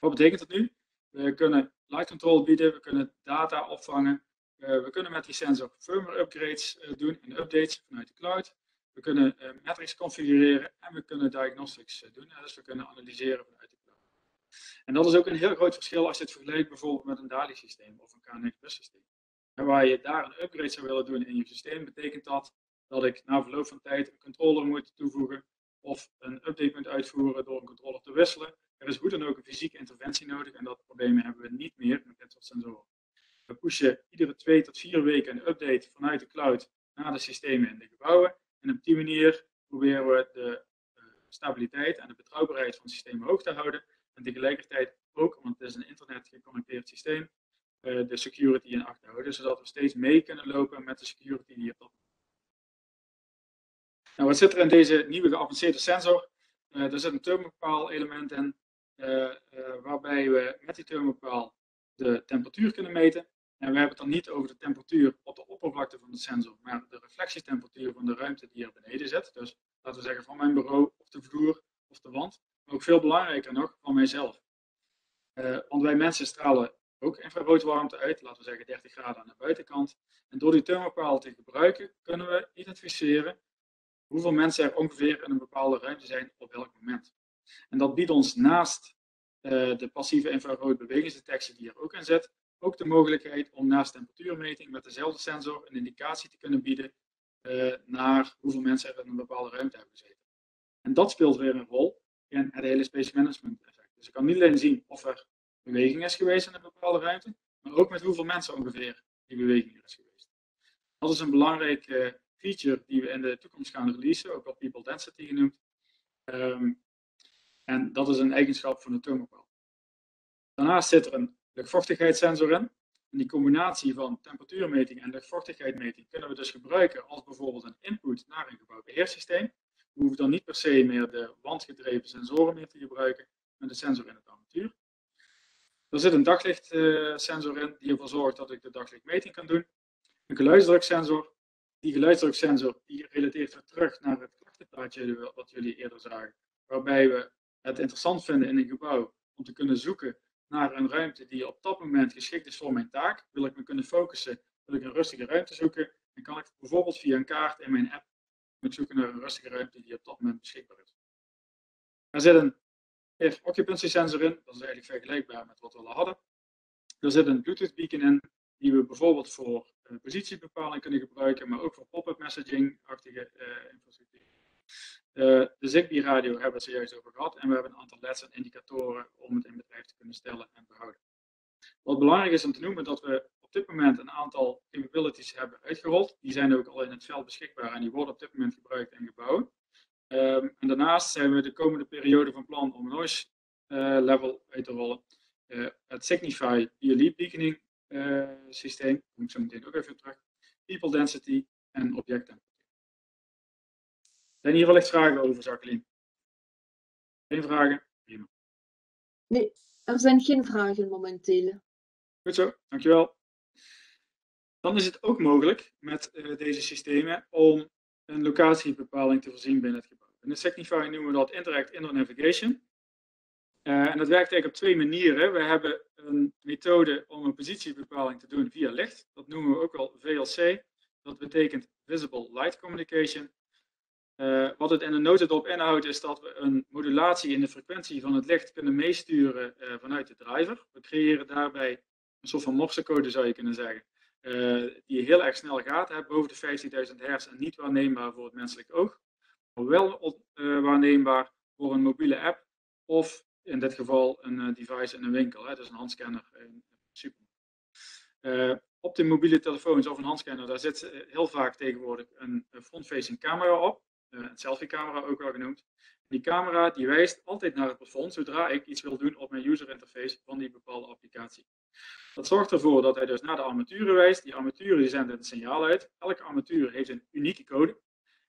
Wat betekent dat nu? We kunnen light control bieden, we kunnen data opvangen, uh, we kunnen met die sensor firmware upgrades uh, doen en updates vanuit de cloud. We kunnen uh, metrics configureren en we kunnen diagnostics uh, doen, dus we kunnen analyseren vanuit de cloud. En dat is ook een heel groot verschil als je het vergelijkt bijvoorbeeld met een DALI systeem of een K negen plus systeem. En waar je daar een upgrade zou willen doen in je systeem, betekent dat dat ik na verloop van tijd een controller moet toevoegen of een update moet uitvoeren door een controller te wisselen. Er is hoe dan ook een fysieke interventie nodig en dat probleem hebben we niet meer met dit soort sensoren. We pushen iedere twee tot vier weken een update vanuit de cloud naar de systemen in de gebouwen. En op die manier proberen we de stabiliteit en de betrouwbaarheid van het systeem hoog te houden. En tegelijkertijd ook, want het is een internet geconnecteerd systeem, de security in acht te houden. Zodat we steeds mee kunnen lopen met de security die op dat moment. Nou, wat zit er in deze nieuwe geavanceerde sensor? Uh, er zit een thermopaal element in. Uh, uh, waarbij we met die thermopaal de temperatuur kunnen meten. En we hebben het dan niet over de temperatuur op de oppervlakte van de sensor, maar de reflectietemperatuur van de ruimte die er beneden zit. Dus laten we zeggen van mijn bureau, of de vloer, of de wand. Maar ook veel belangrijker nog, van mijzelf. Uh, want wij mensen stralen ook infraroodwarmte uit, laten we zeggen dertig graden aan de buitenkant. En door die thermopaal te gebruiken, kunnen we identificeren hoeveel mensen er ongeveer in een bepaalde ruimte zijn op welk moment. En dat biedt ons naast uh, de passieve infrarood bewegingsdetectie die er ook in zit, ook de mogelijkheid om naast temperatuurmeting met dezelfde sensor een indicatie te kunnen bieden uh, naar hoeveel mensen er in een bepaalde ruimte hebben gezeten. En dat speelt weer een rol in het hele space management effect. Dus ik kan niet alleen zien of er beweging is geweest in een bepaalde ruimte, maar ook met hoeveel mensen ongeveer die beweging er is geweest. Dat is een belangrijk uh, feature die we in de toekomst gaan releasen, ook wel people density genoemd. Um, En dat is een eigenschap van de thermopaal. Daarnaast zit er een luchtvochtigheidssensor in. En die combinatie van temperatuurmeting en luchtvochtigheidmeting kunnen we dus gebruiken als bijvoorbeeld een input naar een gebouwbeheersysteem. We hoeven dan niet per se meer de wandgedreven sensoren meer te gebruiken, maar de sensor in het armatuur. Er zit een daglicht sensor in die ervoor zorgt dat ik de daglichtmeting kan doen. Een geluidsdruksensor. Die geluidsdruksensor die relateert weer terug naar het klachtenplaatje wat jullie eerder zagen, waarbij we het interessant vinden in een gebouw om te kunnen zoeken naar een ruimte die op dat moment geschikt is voor mijn taak. Wil ik me kunnen focussen, wil ik een rustige ruimte zoeken, dan kan ik bijvoorbeeld via een kaart in mijn app zoeken naar een rustige ruimte die op dat moment beschikbaar is. Er zit een air occupancy sensor in, dat is eigenlijk vergelijkbaar met wat we al hadden. Er zit een Bluetooth beacon in, die we bijvoorbeeld voor uh, positiebepaling kunnen gebruiken, maar ook voor pop-up messaging-achtige uh, infrastructuur. Uh, de ZigBee radio hebben we het zojuist over gehad en we hebben een aantal L E D's en indicatoren om het in bedrijf te kunnen stellen en behouden. Wat belangrijk is om te noemen, dat we op dit moment een aantal capabilities hebben uitgerold. Die zijn ook al in het veld beschikbaar en die worden op dit moment gebruikt in gebouwen. Um, en daarnaast zijn we de komende periode van plan om een noise uh, level uit te rollen. Uh, het Signify D A L I beaconing uh, systeem, kom ik zo meteen ook even terug. People density en objecten. Zijn hier wellicht vragen over, Jacqueline? Geen vragen? Prima. Nee, er zijn geen vragen momenteel. Goed zo, dankjewel. Dan is het ook mogelijk met uh, deze systemen om een locatiebepaling te voorzien binnen het gebouw. En in Signify noemen we dat Interact Indoor Navigation. Uh, en dat werkt eigenlijk op twee manieren. We hebben een methode om een positiebepaling te doen via licht. Dat noemen we ook wel V L C. Dat betekent Visible Light Communication. Uh, wat het in de notendop inhoudt is dat we een modulatie in de frequentie van het licht kunnen meesturen uh, vanuit de driver. We creëren daarbij een soort van morsecode, zou je kunnen zeggen. Uh, die heel erg snel gaat, hè, boven de vijftienduizend hertz en niet waarneembaar voor het menselijk oog. Maar wel uh, waarneembaar voor een mobiele app of in dit geval een uh, device in een winkel. Hè, dus een handscanner in de supermarkt. Uh, op de mobiele telefoons of een handscanner, daar zit uh, heel vaak tegenwoordig een front-facing camera op. Uh, een selfie-camera ook wel genoemd. Die camera die wijst altijd naar het plafond zodra ik iets wil doen op mijn user interface van die bepaalde applicatie. Dat zorgt ervoor dat hij dus naar de armaturen wijst. Die armaturen die zenden het signaal uit. Elke armatuur heeft een unieke code.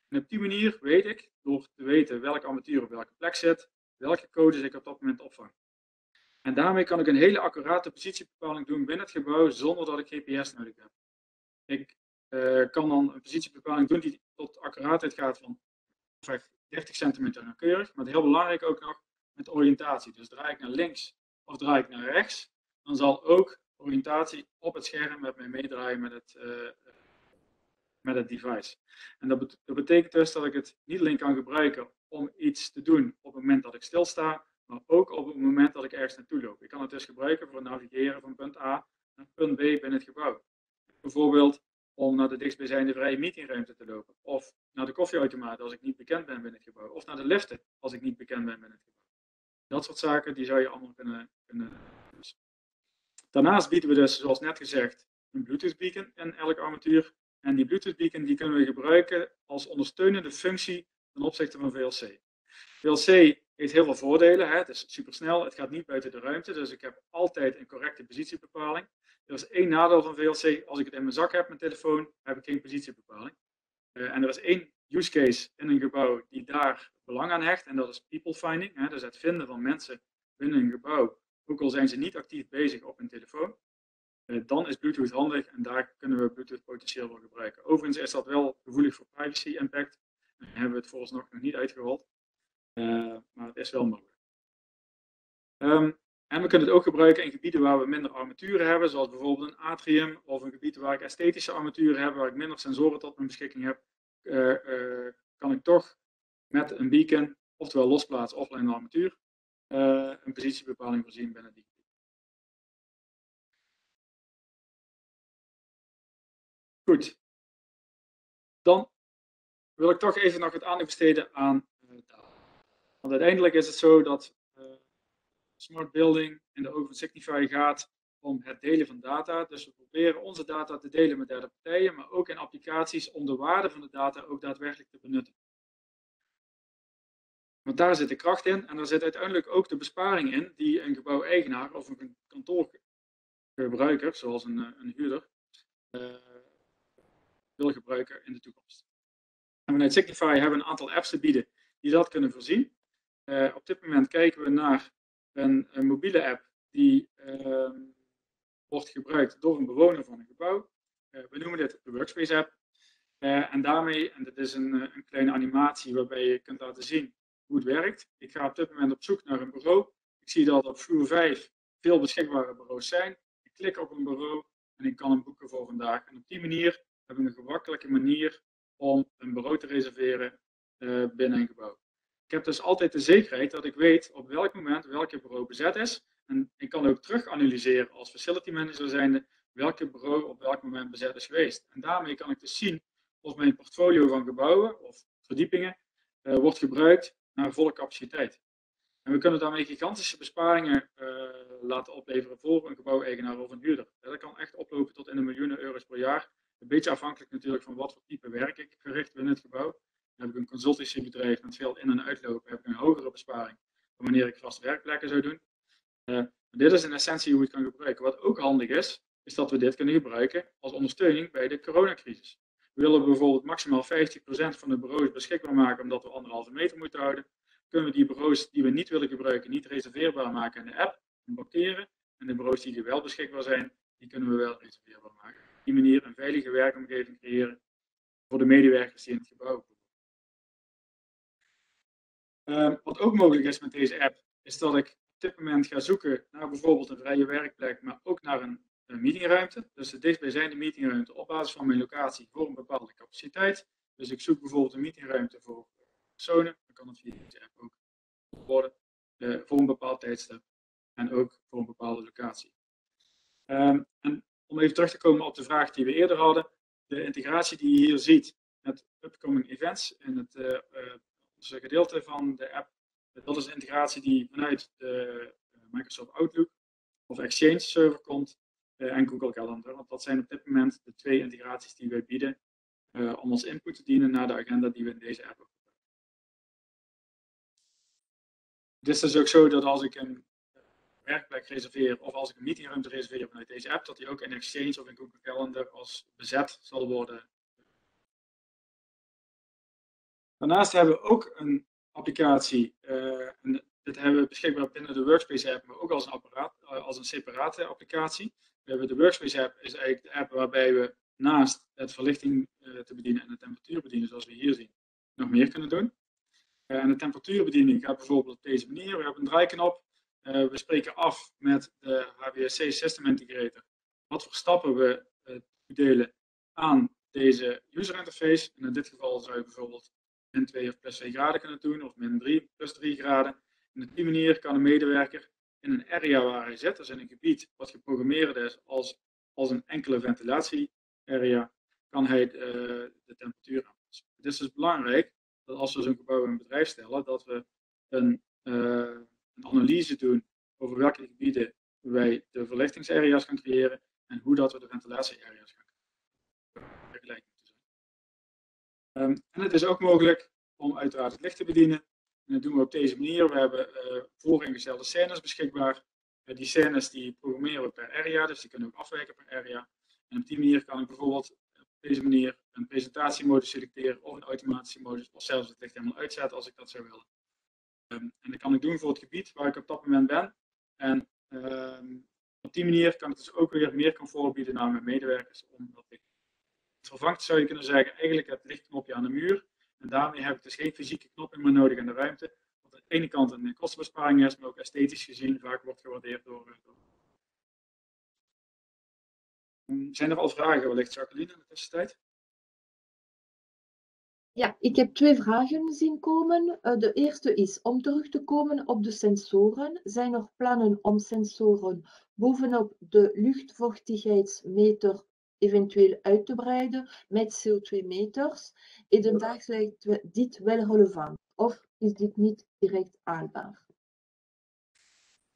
En op die manier weet ik, door te weten welke armatuur op welke plek zit, welke codes ik op dat moment opvang. En daarmee kan ik een hele accurate positiebepaling doen binnen het gebouw zonder dat ik G P S nodig heb. Ik uh, kan dan een positiebepaling doen die tot accuraatheid gaat van dertig centimeter nauwkeurig, maar heel belangrijk ook nog met oriëntatie. Dus draai ik naar links of draai ik naar rechts, dan zal ook oriëntatie op het scherm met mij meedraaien met het, uh, met het device. En dat, bet dat betekent dus dat ik het niet alleen kan gebruiken om iets te doen op het moment dat ik stilsta, maar ook op het moment dat ik ergens naartoe loop. Ik kan het dus gebruiken voor het navigeren van punt A naar punt B binnen het gebouw. Bijvoorbeeld om naar de dichtstbijzijnde vrije meetingruimte te lopen. Of naar de koffieautomaat als ik niet bekend ben binnen het gebouw. Of naar de liften als ik niet bekend ben binnen het gebouw. Dat soort zaken die zou je allemaal kunnen, kunnen doen. Daarnaast bieden we dus, zoals net gezegd, een Bluetooth beacon in elke armatuur. En die Bluetooth beacon die kunnen we gebruiken als ondersteunende functie ten opzichte van V L C. V L C heeft heel veel voordelen. Hè? Het is supersnel, het gaat niet buiten de ruimte. Dus ik heb altijd een correcte positiebepaling. Er is één nadeel van V L C, als ik het in mijn zak heb, mijn telefoon, heb ik geen positiebepaling. Uh, en er is één use case in een gebouw die daar belang aan hecht, en dat is people finding. Hè, dus het vinden van mensen binnen een gebouw, ook al zijn ze niet actief bezig op hun telefoon. Uh, dan is Bluetooth handig en daar kunnen we Bluetooth potentieel voor gebruiken. Overigens is dat wel gevoelig voor privacy impact. Daar hebben we het vooralsnog nog niet uitgerold, uh, maar het is wel mogelijk. Um, En we kunnen het ook gebruiken in gebieden waar we minder armaturen hebben, zoals bijvoorbeeld een atrium of een gebied waar ik esthetische armaturen heb, waar ik minder sensoren tot mijn beschikking heb, uh, uh, kan ik toch met een beacon, oftewel losplaats offline armatuur, uh, een positiebepaling voorzien binnen die. Goed. Dan wil ik toch even nog het aandacht besteden aan uh, DALI. Want uiteindelijk is het zo dat Smart Building in de ogen van Signify gaat om het delen van data. Dus we proberen onze data te delen met derde partijen, maar ook in applicaties om de waarde van de data ook daadwerkelijk te benutten. Want daar zit de kracht in en daar zit uiteindelijk ook de besparing in die een gebouweigenaar of een kantoorgebruiker, zoals een, een huurder, uh, wil gebruiken in de toekomst. En vanuit Signify hebben we een aantal apps te bieden die dat kunnen voorzien. Uh, op dit moment kijken we naar Een, een mobiele app die uh, wordt gebruikt door een bewoner van een gebouw. Uh, we noemen dit de Workspace app. Uh, en daarmee, en dit is een, een kleine animatie waarbij je kunt laten zien hoe het werkt. Ik ga op dit moment op zoek naar een bureau. Ik zie dat op vloer vijf veel beschikbare bureaus zijn. Ik klik op een bureau en ik kan hem boeken voor vandaag. En op die manier hebben we een gemakkelijke manier om een bureau te reserveren uh, binnen een gebouw. Ik heb dus altijd de zekerheid dat ik weet op welk moment welke bureau bezet is. En ik kan ook terug analyseren als facility manager zijnde welke bureau op welk moment bezet is geweest. En daarmee kan ik dus zien of mijn portfolio van gebouwen of verdiepingen eh, wordt gebruikt naar volle capaciteit. En we kunnen daarmee gigantische besparingen eh, laten opleveren voor een gebouweigenaar of een huurder. Dat kan echt oplopen tot in de miljoenen euro's per jaar. Een beetje afhankelijk natuurlijk van wat voor type werk ik verricht binnen het gebouw. Heb ik een consultancybedrijf met veel in- en uitlopen, heb ik een hogere besparing dan wanneer ik vaste werkplekken zou doen. Uh, dit is in essentie hoe je het kan gebruiken. Wat ook handig is, is dat we dit kunnen gebruiken als ondersteuning bij de coronacrisis. We willen bijvoorbeeld maximaal vijftig procent van de bureaus beschikbaar maken omdat we anderhalve meter moeten houden. Kunnen we die bureaus die we niet willen gebruiken niet reserveerbaar maken in de app en blokkeren. En de bureaus die er wel beschikbaar zijn, die kunnen we wel reserveerbaar maken. Op die manier een veilige werkomgeving creëren voor de medewerkers die in het gebouw komen. Um, wat ook mogelijk is met deze app, is dat ik op dit moment ga zoeken naar bijvoorbeeld een vrije werkplek, maar ook naar een, een meetingruimte. Dus de dichtstbijzijnde meetingruimte op basis van mijn locatie voor een bepaalde capaciteit. Dus ik zoek bijvoorbeeld een meetingruimte voor personen, dan kan het via deze app ook worden, uh, voor een bepaald tijdstip en ook voor een bepaalde locatie. Um, en om even terug te komen op de vraag die we eerder hadden, de integratie die je hier ziet met upcoming events in het uh, uh, gedeelte van de app, dat is een integratie die vanuit de Microsoft Outlook of Exchange server komt uh, en Google Calendar. Want dat zijn op dit moment de twee integraties die wij bieden uh, om als input te dienen naar de agenda die we in deze app hebben. Het is dus ook zo dat als ik een werkplek reserveer of als ik een meetingruimte reserveer vanuit deze app, dat die ook in Exchange of in Google Calendar als bezet zal worden. Daarnaast hebben we ook een applicatie, uh, en dit hebben we beschikbaar binnen de Workspace app, maar ook als een, apparaat, uh, als een separate applicatie. We hebben de Workspace app, is eigenlijk de app waarbij we naast het verlichting uh, te bedienen en de temperatuur bedienen, zoals we hier zien, nog meer kunnen doen. Uh, en de temperatuurbediening gaat bijvoorbeeld op deze manier. We hebben een draaiknop. Uh, we spreken af met de H V A C System Integrator wat voor stappen we uh, toedelen aan deze user interface. En in dit geval zou je bijvoorbeeld min twee of plus twee graden kunnen doen, of min drie, plus drie graden. En op die manier kan een medewerker in een area waar hij zit, dus in een gebied wat geprogrammeerd is als, als een enkele ventilatiearea, kan hij uh, de temperatuur aanpassen. Het is dus belangrijk dat als we zo'n gebouw in bedrijf stellen, dat we een, uh, een analyse doen over welke gebieden wij de verlichtingsarea's gaan creëren en hoe dat we de ventilatiearea's gaan creëren. Um, en het is ook mogelijk om uiteraard het licht te bedienen. En dat doen we op deze manier. We hebben uh, vooringestelde scènes beschikbaar. Uh, die scènes die programmeren we per area, dus die kunnen ook afwijken per area. En op die manier kan ik bijvoorbeeld op deze manier een presentatiemodus selecteren of een automatische modus, of zelfs het licht helemaal uitzetten als ik dat zou willen. Um, en dat kan ik doen voor het gebied waar ik op dat moment ben. En um, op die manier kan ik dus ook weer meer comfort bieden naar mijn medewerkers om dat licht. Het vervangt zou je kunnen zeggen eigenlijk het lichtknopje aan de muur. En daarmee heb ik dus geen fysieke knop meer nodig in de ruimte. Wat aan de ene kant een kostenbesparing is, maar ook esthetisch gezien vaak wordt gewaardeerd door... door... Zijn er al vragen wellicht, Jacqueline, in de tussentijd? Ja, ik heb twee vragen zien komen. De eerste is, om terug te komen op de sensoren, zijn er plannen om sensoren bovenop de luchtvochtigheidsmeter eventueel uit te breiden met C O twee meters? En de dag lijkt dit wel relevant, of is dit niet direct haalbaar?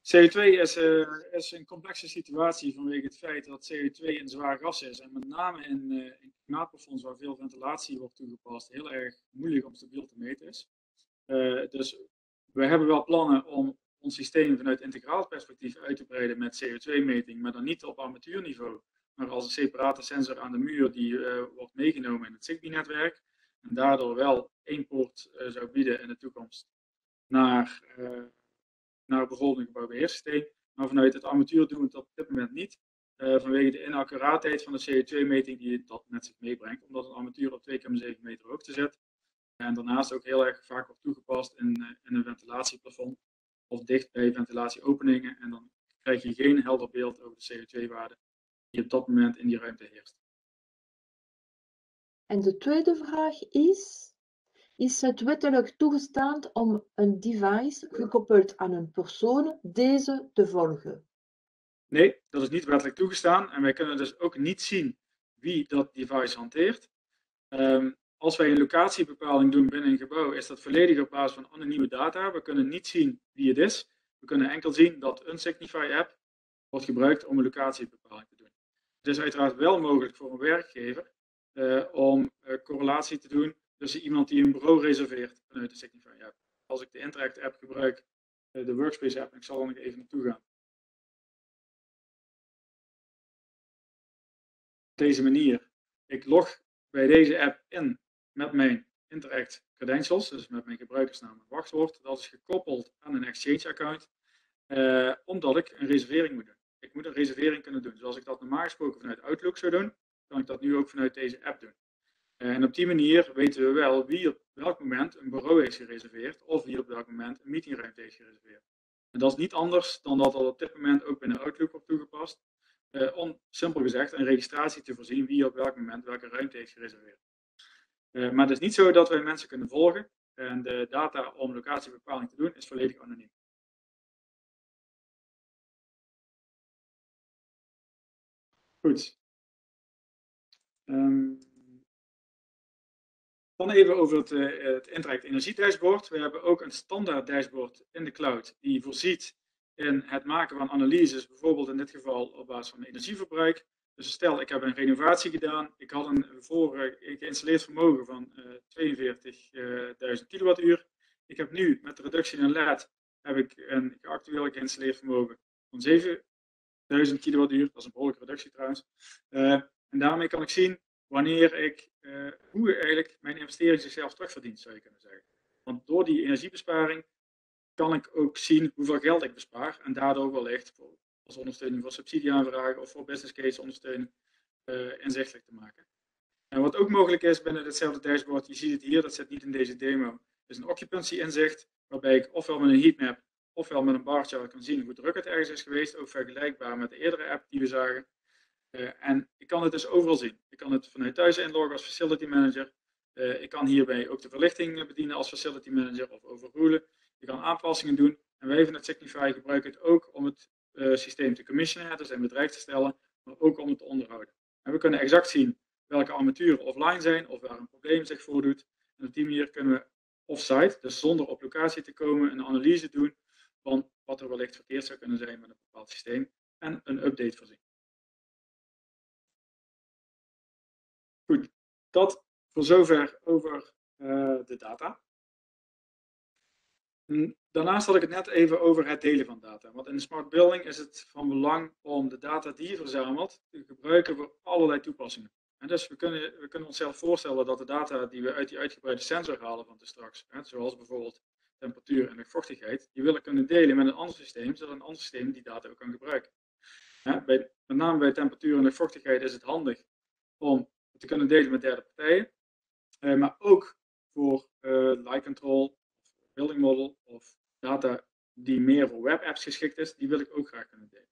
C O twee is, uh, is een complexe situatie vanwege het feit dat C O twee een zwaar gas is. En met name in, uh, in klimaatplafonds waar veel ventilatie wordt toegepast, heel erg moeilijk om stabiel te meten is. Uh, dus we hebben wel plannen om ons systeem vanuit integraal perspectief uit te breiden met C O twee meting, maar dan niet op armatuurniveau, maar als een separate sensor aan de muur die uh, wordt meegenomen in het ZigBee-netwerk. En daardoor wel één poort uh, zou bieden in de toekomst naar... Uh, naar bijvoorbeeld een gebouwbeheersysteem, maar vanuit het armatuur doen we het op dit moment niet, uh, vanwege de inaccuraatheid van de C O twee meting die dat met zich meebrengt, omdat een armatuur op twee komma zeven meter hoogte zit. En daarnaast ook heel erg vaak wordt toegepast in, uh, in een ventilatieplafond of dicht bij ventilatieopeningen, en dan krijg je geen helder beeld over de C O twee waarde die op dat moment in die ruimte heerst. En de tweede vraag is... Is het wettelijk toegestaan om een device gekoppeld aan een persoon deze te volgen? Nee, dat is niet wettelijk toegestaan en wij kunnen dus ook niet zien wie dat device hanteert. Um, als wij een locatiebepaling doen binnen een gebouw, is dat volledig op basis van anonieme data. We kunnen niet zien wie het is. We kunnen enkel zien dat een Signify app wordt gebruikt om een locatiebepaling te doen. Het is uiteraard wel mogelijk voor een werkgever uh, om uh, correlatie te doen tussen iemand die een bureau reserveert vanuit de Signify app. Als ik de Interact app gebruik, de Workspace app, ik zal er nog even naartoe gaan. Op deze manier, ik log bij deze app in met mijn Interact credentials, dus met mijn gebruikersnaam en wachtwoord. Dat is gekoppeld aan een Exchange account, eh, omdat ik een reservering moet doen. Ik moet een reservering kunnen doen. Zoals ik dat normaal gesproken vanuit Outlook zou doen, kan ik dat nu ook vanuit deze app doen. En op die manier weten we wel wie op welk moment een bureau heeft gereserveerd of wie op welk moment een meetingruimte heeft gereserveerd. En dat is niet anders dan dat al op dit moment ook binnen Outlook wordt toegepast. Eh, om simpel gezegd een registratie te voorzien wie op welk moment welke ruimte heeft gereserveerd. Eh, maar het is niet zo dat wij mensen kunnen volgen. En de data om locatiebepaling te doen is volledig anoniem. Goed. Um, dan even over het, uh, het Interact Energie Dashboard. We hebben ook een standaard dashboard in de cloud die voorziet in het maken van analyses, bijvoorbeeld in dit geval op basis van energieverbruik. Dus stel ik heb een renovatie gedaan, ik had een vorige geïnstalleerd vermogen van uh, tweeënveertigduizend kilowattuur. Ik heb nu met de reductie in L E D heb ik een actueel geïnstalleerd vermogen van zevenduizend kilowattuur. Dat is een behoorlijke reductie trouwens. Uh, en daarmee kan ik zien wanneer ik, uh, hoe eigenlijk mijn investering zichzelf terugverdient, zou je kunnen zeggen. Want door die energiebesparing kan ik ook zien hoeveel geld ik bespaar en daardoor wellicht als ondersteuning voor subsidieaanvragen of voor business case ondersteuning uh, inzichtelijk te maken. En wat ook mogelijk is binnen hetzelfde dashboard, je ziet het hier, dat zit niet in deze demo, is een occupancy inzicht waarbij ik ofwel met een heatmap ofwel met een barchart kan zien hoe druk het ergens is geweest, ook vergelijkbaar met de eerdere app die we zagen. Uh, en ik kan het dus overal zien. Ik kan het vanuit thuis inloggen als facility manager. Uh, ik kan hierbij ook de verlichting bedienen als facility manager of overrulen. Je kan aanpassingen doen en wij van het Signify gebruiken het ook om het uh, systeem te commissionen, dus in bedrijf te stellen, maar ook om het te onderhouden. En we kunnen exact zien welke armaturen offline zijn of waar een probleem zich voordoet. En op die manier kunnen we offsite, dus zonder op locatie te komen, een analyse doen van wat er wellicht verkeerd zou kunnen zijn met een bepaald systeem en een update voorzien. Goed, dat voor zover over uh, de data. Daarnaast had ik het net even over het delen van data. Want in de smart building is het van belang om de data die je verzamelt te gebruiken voor allerlei toepassingen. En dus we kunnen, we kunnen onszelf voorstellen dat de data die we uit die uitgebreide sensor halen van te straks, hè, zoals bijvoorbeeld temperatuur en luchtvochtigheid, die willen kunnen delen met een ander systeem, zodat een ander systeem die data ook kan gebruiken. Hè, bij, met name bij temperatuur en luchtvochtigheid is het handig om te kunnen delen met derde partijen, eh, maar ook voor eh, light control, building model of data die meer voor webapps geschikt is, die wil ik ook graag kunnen delen.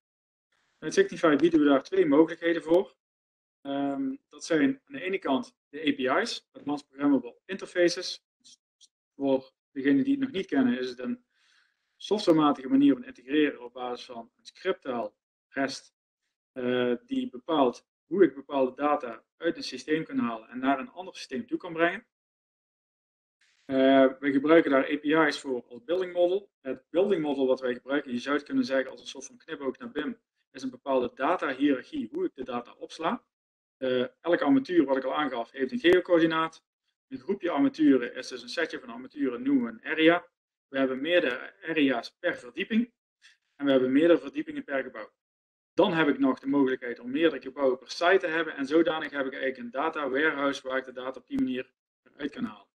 Met Signify bieden we daar twee mogelijkheden voor. Um, dat zijn aan de ene kant de A P I's, Advanced Programmable Interfaces. Voor degenen die het nog niet kennen is het een softwarematige manier van integreren op basis van een scripttaal REST uh, die bepaalt hoe ik bepaalde data uit een systeem kan halen en naar een ander systeem toe kan brengen. Uh, we gebruiken daar A P I's voor als building model. Het building model wat wij gebruiken, je zou het kunnen zeggen als een soort van knipoog naar B I M, is een bepaalde data-hiërarchie, hoe ik de data opsla. Uh, elke armatuur, wat ik al aangaf, heeft een geocoördinaat. Een groepje armaturen is dus een setje van armaturen, noemen we een area. We hebben meerdere area's per verdieping en we hebben meerdere verdiepingen per gebouw. Dan heb ik nog de mogelijkheid om meerdere gebouwen per site te hebben en zodanig heb ik eigenlijk een data warehouse waar ik de data op die manier uit kan halen.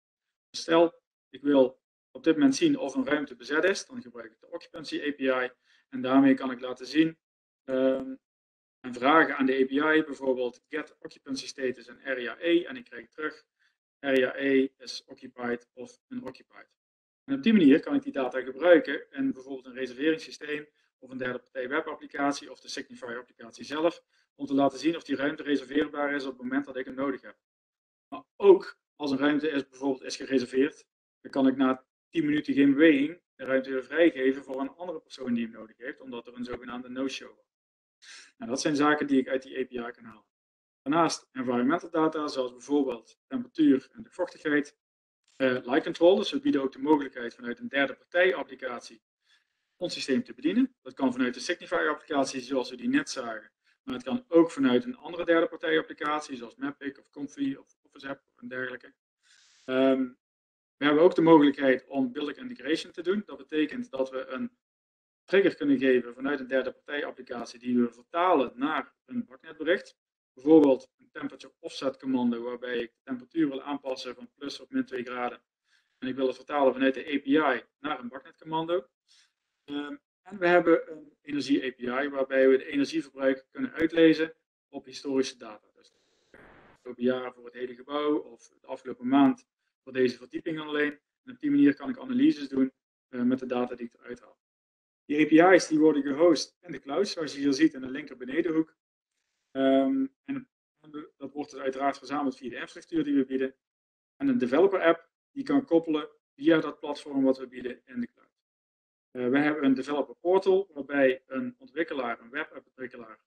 Stel, ik wil op dit moment zien of een ruimte bezet is, dan gebruik ik de Occupancy A P I en daarmee kan ik laten zien um, en vragen aan de A P I, bijvoorbeeld get occupancy status in area A en ik krijg terug area A is occupied of unoccupied. En op die manier kan ik die data gebruiken in bijvoorbeeld een reserveringssysteem of een derde partij webapplicatie of de Signify applicatie zelf om te laten zien of die ruimte reserveerbaar is op het moment dat ik hem nodig heb. Maar ook als een ruimte is, bijvoorbeeld is gereserveerd, dan kan ik na tien minuten geen beweging de ruimte weer vrijgeven voor een andere persoon die hem nodig heeft, omdat er een zogenaamde no-show was. Nou, dat zijn zaken die ik uit die A P I kan halen. Daarnaast environmental data, zoals bijvoorbeeld temperatuur en luchtvochtigheid, uh, light control, dus we bieden ook de mogelijkheid vanuit een derde partij applicatie ons systeem te bedienen. Dat kan vanuit de Signify applicatie zoals we die net zagen, maar het kan ook vanuit een andere derde partij applicatie zoals Mapic of Comfy of en dergelijke. Um, we hebben ook de mogelijkheid om building integration te doen. Dat betekent dat we een trigger kunnen geven vanuit een derde partij applicatie die we vertalen naar een BACnet bericht. Bijvoorbeeld een temperature offset commando waarbij ik de temperatuur wil aanpassen van plus of min twee graden. En ik wil het vertalen vanuit de A P I naar een BACnet commando. Um, en we hebben een energie A P I waarbij we de energieverbruik kunnen uitlezen op historische data. afgelopen jaar voor het hele gebouw of de afgelopen maand voor deze verdieping dan alleen. En op die manier kan ik analyses doen uh, met de data die ik eruit haal. Die A P I's die worden gehost in de cloud, zoals je hier ziet in de linker benedenhoek. Um, en dat wordt dus uiteraard verzameld via de infrastructuur die we bieden. En een developer app die kan koppelen via dat platform wat we bieden in de cloud. Uh, we hebben een developer portal waarbij een ontwikkelaar, een webappontwikkelaar,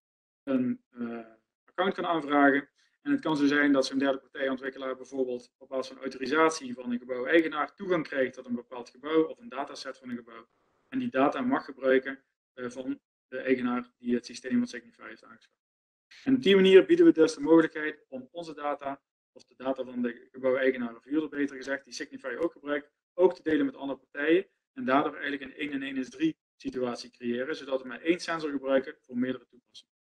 een uh, account kan aanvragen. En het kan zo zijn dat zo'n derde partijontwikkelaar bijvoorbeeld op basis van autorisatie van een gebouw-eigenaar toegang krijgt tot een bepaald gebouw of een dataset van een gebouw. En die data mag gebruiken uh, van de eigenaar die het systeem van Signify heeft aangeschaft. En op die manier bieden we dus de mogelijkheid om onze data, of de data van de gebouw-eigenaar of huurder beter gezegd, die Signify ook gebruikt, ook te delen met andere partijen. En daardoor eigenlijk een één en één is drie situatie creëren, zodat we maar één sensor gebruiken voor meerdere toepassingen.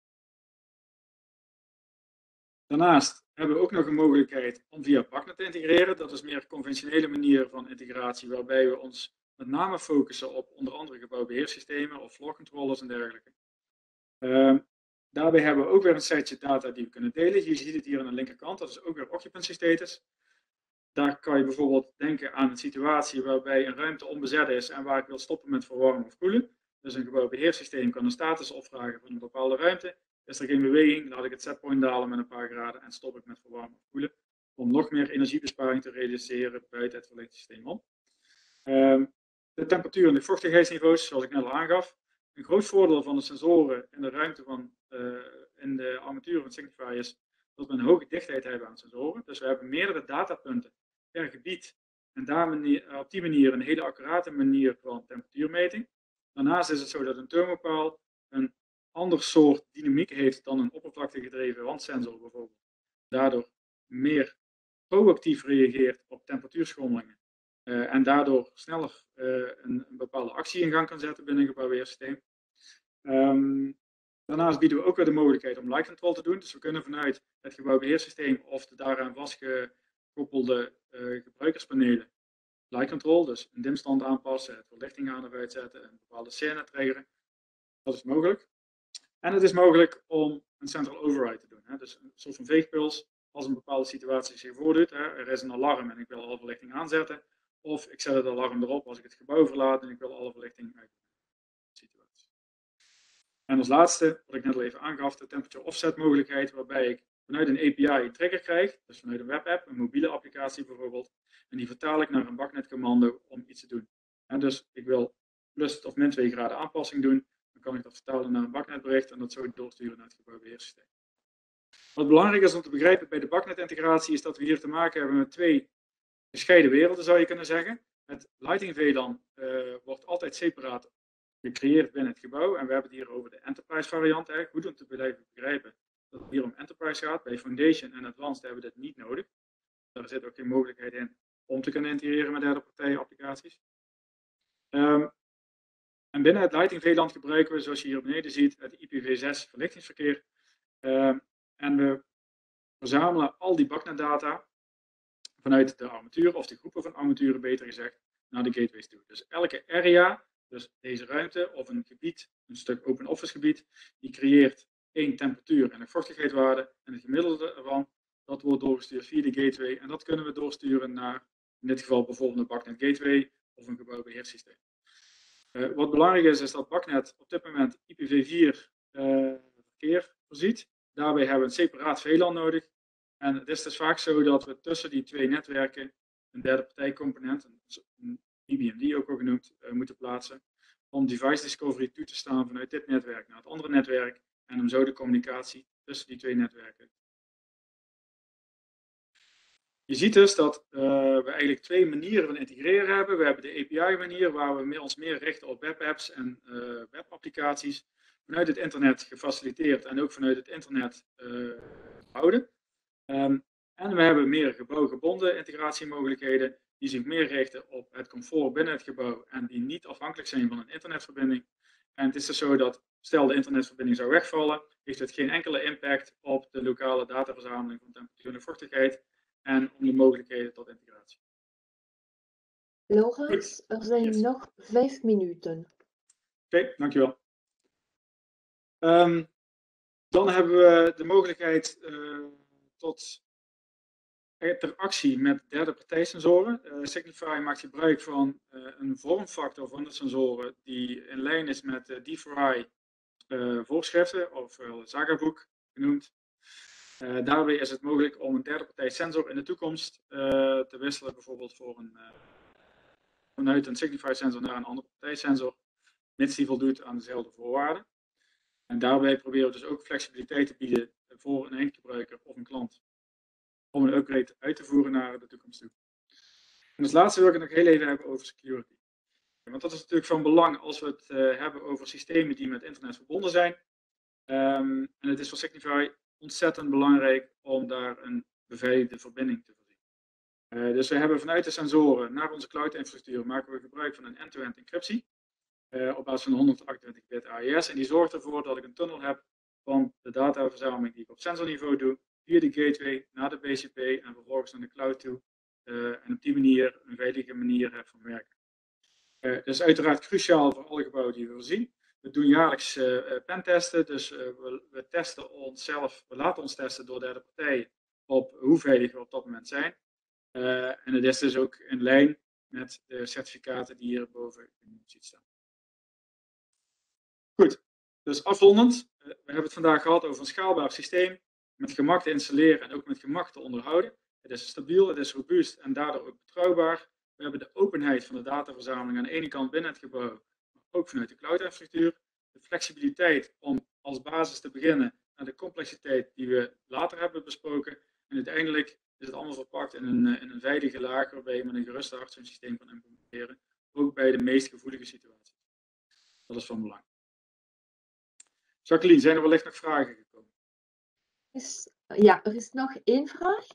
Daarnaast hebben we ook nog een mogelijkheid om via BACnet te integreren. Dat is meer een conventionele manier van integratie, waarbij we ons met name focussen op onder andere gebouwbeheersystemen of floor controllers en dergelijke. Uh, daarbij hebben we ook weer een setje data die we kunnen delen. Je ziet het hier aan de linkerkant, dat is ook weer occupancy status. Daar kan je bijvoorbeeld denken aan een situatie waarbij een ruimte onbezet is en waar ik wil stoppen met verwarmen of koelen. Dus een gebouwbeheersysteem kan een status opvragen van een bepaalde ruimte. Is er geen beweging, laat ik het setpoint dalen met een paar graden en stop ik met verwarmen of koelen. Om nog meer energiebesparing te realiseren buiten het verlichte systeem om. Um, de temperatuur en de vochtigheidsniveaus, zoals ik net al aangaf. Een groot voordeel van de sensoren in de ruimte van uh, in de armatuur van Signify is dat we een hoge dichtheid hebben aan sensoren. Dus we hebben meerdere datapunten per gebied. En daar manier, op die manier een hele accurate manier van temperatuurmeting. Daarnaast is het zo dat een thermopaal een ander soort dynamiek heeft dan een oppervlakkegedreven wandsensor bijvoorbeeld. Daardoor meer proactief reageert op temperatuurschommelingen. Uh, en daardoor sneller uh, een, een bepaalde actie in gang kan zetten binnen een gebouwbeheersysteem. Um, daarnaast bieden we ook weer de mogelijkheid om light control te doen. Dus we kunnen vanuit het gebouwbeheersysteem of de daaraan vastgekoppelde uh, gebruikerspanelen light control, dus een dimstand aanpassen, het verlichting aan of uitzetten, een bepaalde scène triggeren. Dat is mogelijk. En het is mogelijk om een central override te doen. Hè? Dus een soort van veegpuls als een bepaalde situatie zich voordoet. Hè? Er is een alarm en ik wil alle verlichting aanzetten. Of ik zet het alarm erop als ik het gebouw verlaat en ik wil alle verlichting uit de situatie. En als laatste, wat ik net al even aangaf, de temperature offset mogelijkheid. Waarbij ik vanuit een A P I een trigger krijg. Dus vanuit een webapp, een mobiele applicatie bijvoorbeeld. En die vertaal ik naar een BACnet commando om iets te doen. En dus ik wil plus of min twee graden aanpassing doen. Dan kan ik dat vertalen naar een BACnet-bericht en dat zo doorsturen naar het gebouwbeheersysteem. Wat belangrijk is om te begrijpen bij de BACnet-integratie is dat we hier te maken hebben met twee gescheiden werelden, zou je kunnen zeggen. Het Lighting V LAN uh, wordt altijd separaat gecreëerd binnen het gebouw. En we hebben het hier over de Enterprise-variant. Goed om te blijven begrijpen dat het hier om Enterprise gaat. Bij Foundation en Advanced hebben we dit niet nodig. Daar zit ook geen mogelijkheid in om te kunnen integreren met derde partijen applicaties. Um, En binnen het Lighting V LAN gebruiken we, zoals je hier beneden ziet, het I P v zes verlichtingsverkeer. Uh, en we verzamelen al die BACnet data vanuit de armatuur, of de groepen van armaturen beter gezegd, naar de gateways toe. Dus elke area, dus deze ruimte of een gebied, een stuk open office gebied, die creëert één temperatuur en een vochtigheidswaarde. En het gemiddelde ervan, dat wordt doorgestuurd via de gateway. En dat kunnen we doorsturen naar, in dit geval bijvoorbeeld een BACnet gateway of een gebouwbeheersysteem. Uh, wat belangrijk is, is dat BACnet op dit moment I P v vier uh, verkeer voorziet. Daarbij hebben we een separaat V LAN nodig. En het is dus vaak zo dat we tussen die twee netwerken een derde partijcomponent, een D B M D ook al genoemd, uh, moeten plaatsen. Om device discovery toe te staan vanuit dit netwerk naar het andere netwerk. En om zo de communicatie tussen die twee netwerken. Je ziet dus dat uh, we eigenlijk twee manieren van integreren hebben. We hebben de A P I-manier waar we ons meer richten op webapps en uh, webapplicaties. Vanuit het internet gefaciliteerd en ook vanuit het internet uh, houden. Um, en we hebben meer gebouwgebonden integratiemogelijkheden die zich meer richten op het comfort binnen het gebouw en die niet afhankelijk zijn van een internetverbinding. En het is dus zo dat, stel de internetverbinding zou wegvallen, heeft het geen enkele impact op de lokale dataverzameling van temperatuur en vochtigheid. En om de mogelijkheden tot integratie. Laurens, er zijn yes. nog vijf minuten. Oké, okay, dankjewel. Um, dan hebben we de mogelijkheid uh, tot interactie met derde partijsensoren. Uh, Signify maakt gebruik van uh, een vormfactor van de sensoren die in lijn is met de D V R I uh, voorschriften, ofwel uh, Zagaboek genoemd. Uh, daarbij is het mogelijk om een derde partij sensor in de toekomst uh, te wisselen, bijvoorbeeld voor een, uh, vanuit een Signify sensor naar een andere partijsensor, mits die voldoet aan dezelfde voorwaarden. En daarbij proberen we dus ook flexibiliteit te bieden voor een eindgebruiker of een klant, om een upgrade uit te voeren naar de toekomst toe. En als laatste wil ik het nog heel even hebben over security. Want dat is natuurlijk van belang als we het uh, hebben over systemen die met internet verbonden zijn. Um, en het is voor Signify ontzettend belangrijk om daar een beveiligde verbinding te voorzien. Uh, dus we hebben vanuit de sensoren naar onze cloud-infrastructuur maken we gebruik van een end-to-end encryptie. Uh, op basis van honderdachtentwintig bit A E S. En die zorgt ervoor dat ik een tunnel heb van de dataverzameling die ik op sensorniveau doe, via de gateway naar de B C P en vervolgens naar de cloud toe. Uh, en op die manier een veilige manier heb van werken. Uh, dat is uiteraard cruciaal voor alle gebouwen die we voorzien. We doen jaarlijks uh, pentesten, dus uh, we, we testen onszelf, we laten ons testen door derde partijen op hoe veilig we op dat moment zijn. Uh, en het is dus ook in lijn met de certificaten die hierboven genoemd ziet staan. Goed, dus afrondend, we hebben het vandaag gehad over een schaalbaar systeem, met gemak te installeren en ook met gemak te onderhouden. Het is stabiel, het is robuust en daardoor ook betrouwbaar. We hebben de openheid van de dataverzameling aan de ene kant binnen het gebouw, maar ook vanuit de cloud-infrastructuur. De flexibiliteit om als basis te beginnen en de complexiteit die we later hebben besproken. En uiteindelijk is het allemaal verpakt in een, in een veilige laag waarbij je met een geruste hart zo'n systeem kan implementeren, ook bij de meest gevoelige situaties. Dat is van belang. Jacqueline, zijn er wellicht nog vragen gekomen? Is, ja, er is nog één vraag.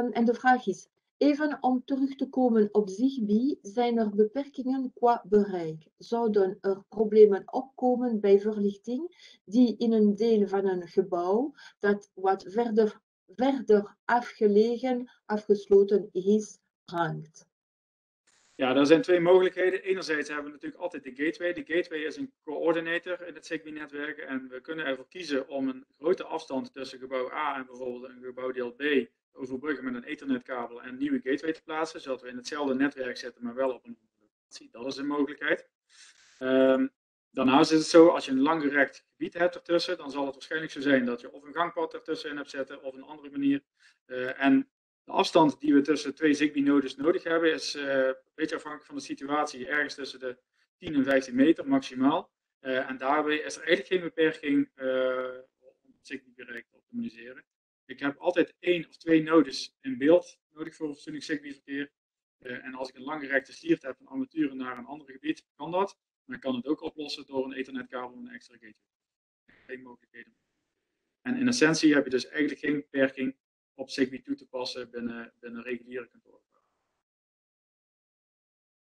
Um, en de vraag is, even om terug te komen op ZigBee, zijn er beperkingen qua bereik? Zouden er problemen opkomen bij verlichting die in een deel van een gebouw dat wat verder, verder afgelegen, afgesloten is, hangt? Ja, er zijn twee mogelijkheden. Enerzijds hebben we natuurlijk altijd de gateway. De gateway is een coördinator in het ZigBee-netwerk en we kunnen ervoor kiezen om een grote afstand tussen gebouw A en bijvoorbeeld een gebouwdeel B te overbruggen met een ethernetkabel en een nieuwe gateway te plaatsen, zodat we in hetzelfde netwerk zitten, maar wel op een andere locatie. Dat is een mogelijkheid. Um, daarnaast is het zo, als je een langgerekt gebied hebt ertussen, dan zal het waarschijnlijk zo zijn dat je of een gangpad ertussen hebt zitten of een andere manier. Uh, en de afstand die we tussen twee ZigBee-nodes nodig hebben is uh, een beetje afhankelijk van de situatie, ergens tussen de tien en vijftien meter maximaal. Uh, en daarbij is er eigenlijk geen beperking uh, om het ZigBee-bereik te optimaliseren. Ik heb altijd één of twee nodes in beeld nodig voor fatsoenlijk ZigBee-verkeer. Uh, en als ik een langgerekte stiert heb van armaturen naar een ander gebied, kan dat. Maar ik kan het ook oplossen door een ethernetkabel en een extra gateway. Geen mogelijkheden. En in essentie heb je dus eigenlijk geen beperking op ZigBee toe te passen binnen, binnen reguliere kantoren.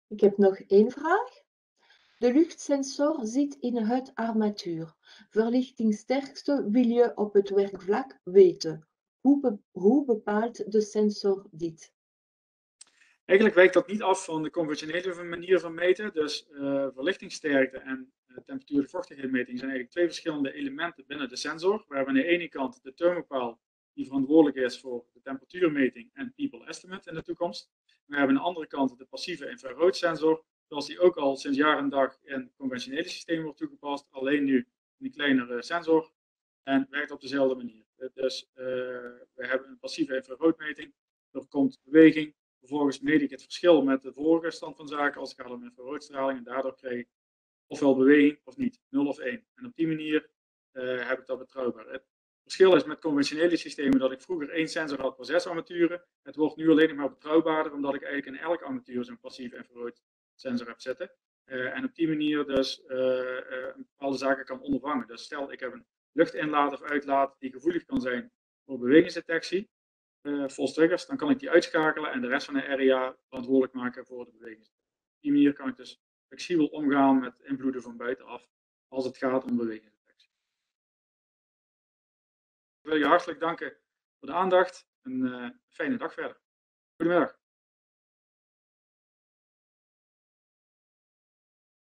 Ik heb nog één vraag. De luchtsensor zit in het armatuur. Verlichtingsterkte wil je op het werkvlak weten. Hoe, be hoe bepaalt de sensor dit? Eigenlijk wijkt dat niet af van de conventionele manier van meten. Dus uh, verlichtingsterkte en uh, temperatuur- en vochtigheidsmeting zijn eigenlijk twee verschillende elementen binnen de sensor. We hebben aan de ene kant de thermopaal, die verantwoordelijk is voor de temperatuurmeting en people estimate in de toekomst. We hebben aan de andere kant de passieve infraroodsensor, zoals die ook al sinds jaar en dag in conventionele systemen wordt toegepast, alleen nu in een kleinere sensor en werkt op dezelfde manier. Dus uh, we hebben een passieve infraroodmeting, er komt beweging, vervolgens meet ik het verschil met de vorige stand van zaken als het gaat om infraroodstraling en daardoor krijg ik ofwel beweging of niet, nul of één. En op die manier uh, heb ik dat betrouwbaar. Het verschil is met conventionele systemen dat ik vroeger één sensor had voor zes armaturen. Het wordt nu alleen nog maar betrouwbaarder omdat ik eigenlijk in elk armatuur zo'n passief infrarood sensor heb zitten. Uh, en op die manier dus uh, uh, bepaalde zaken kan ondervangen. Dus stel ik heb een luchtinlaat of uitlaat die gevoelig kan zijn voor bewegingsdetectie, uh, false triggers, dan kan ik die uitschakelen en de rest van de area verantwoordelijk maken voor de bewegingsdetectie. Op die manier kan ik dus flexibel omgaan met invloeden van buitenaf als het gaat om beweging. Ik wil je hartelijk danken voor de aandacht en een uh, fijne dag verder. Goedemiddag.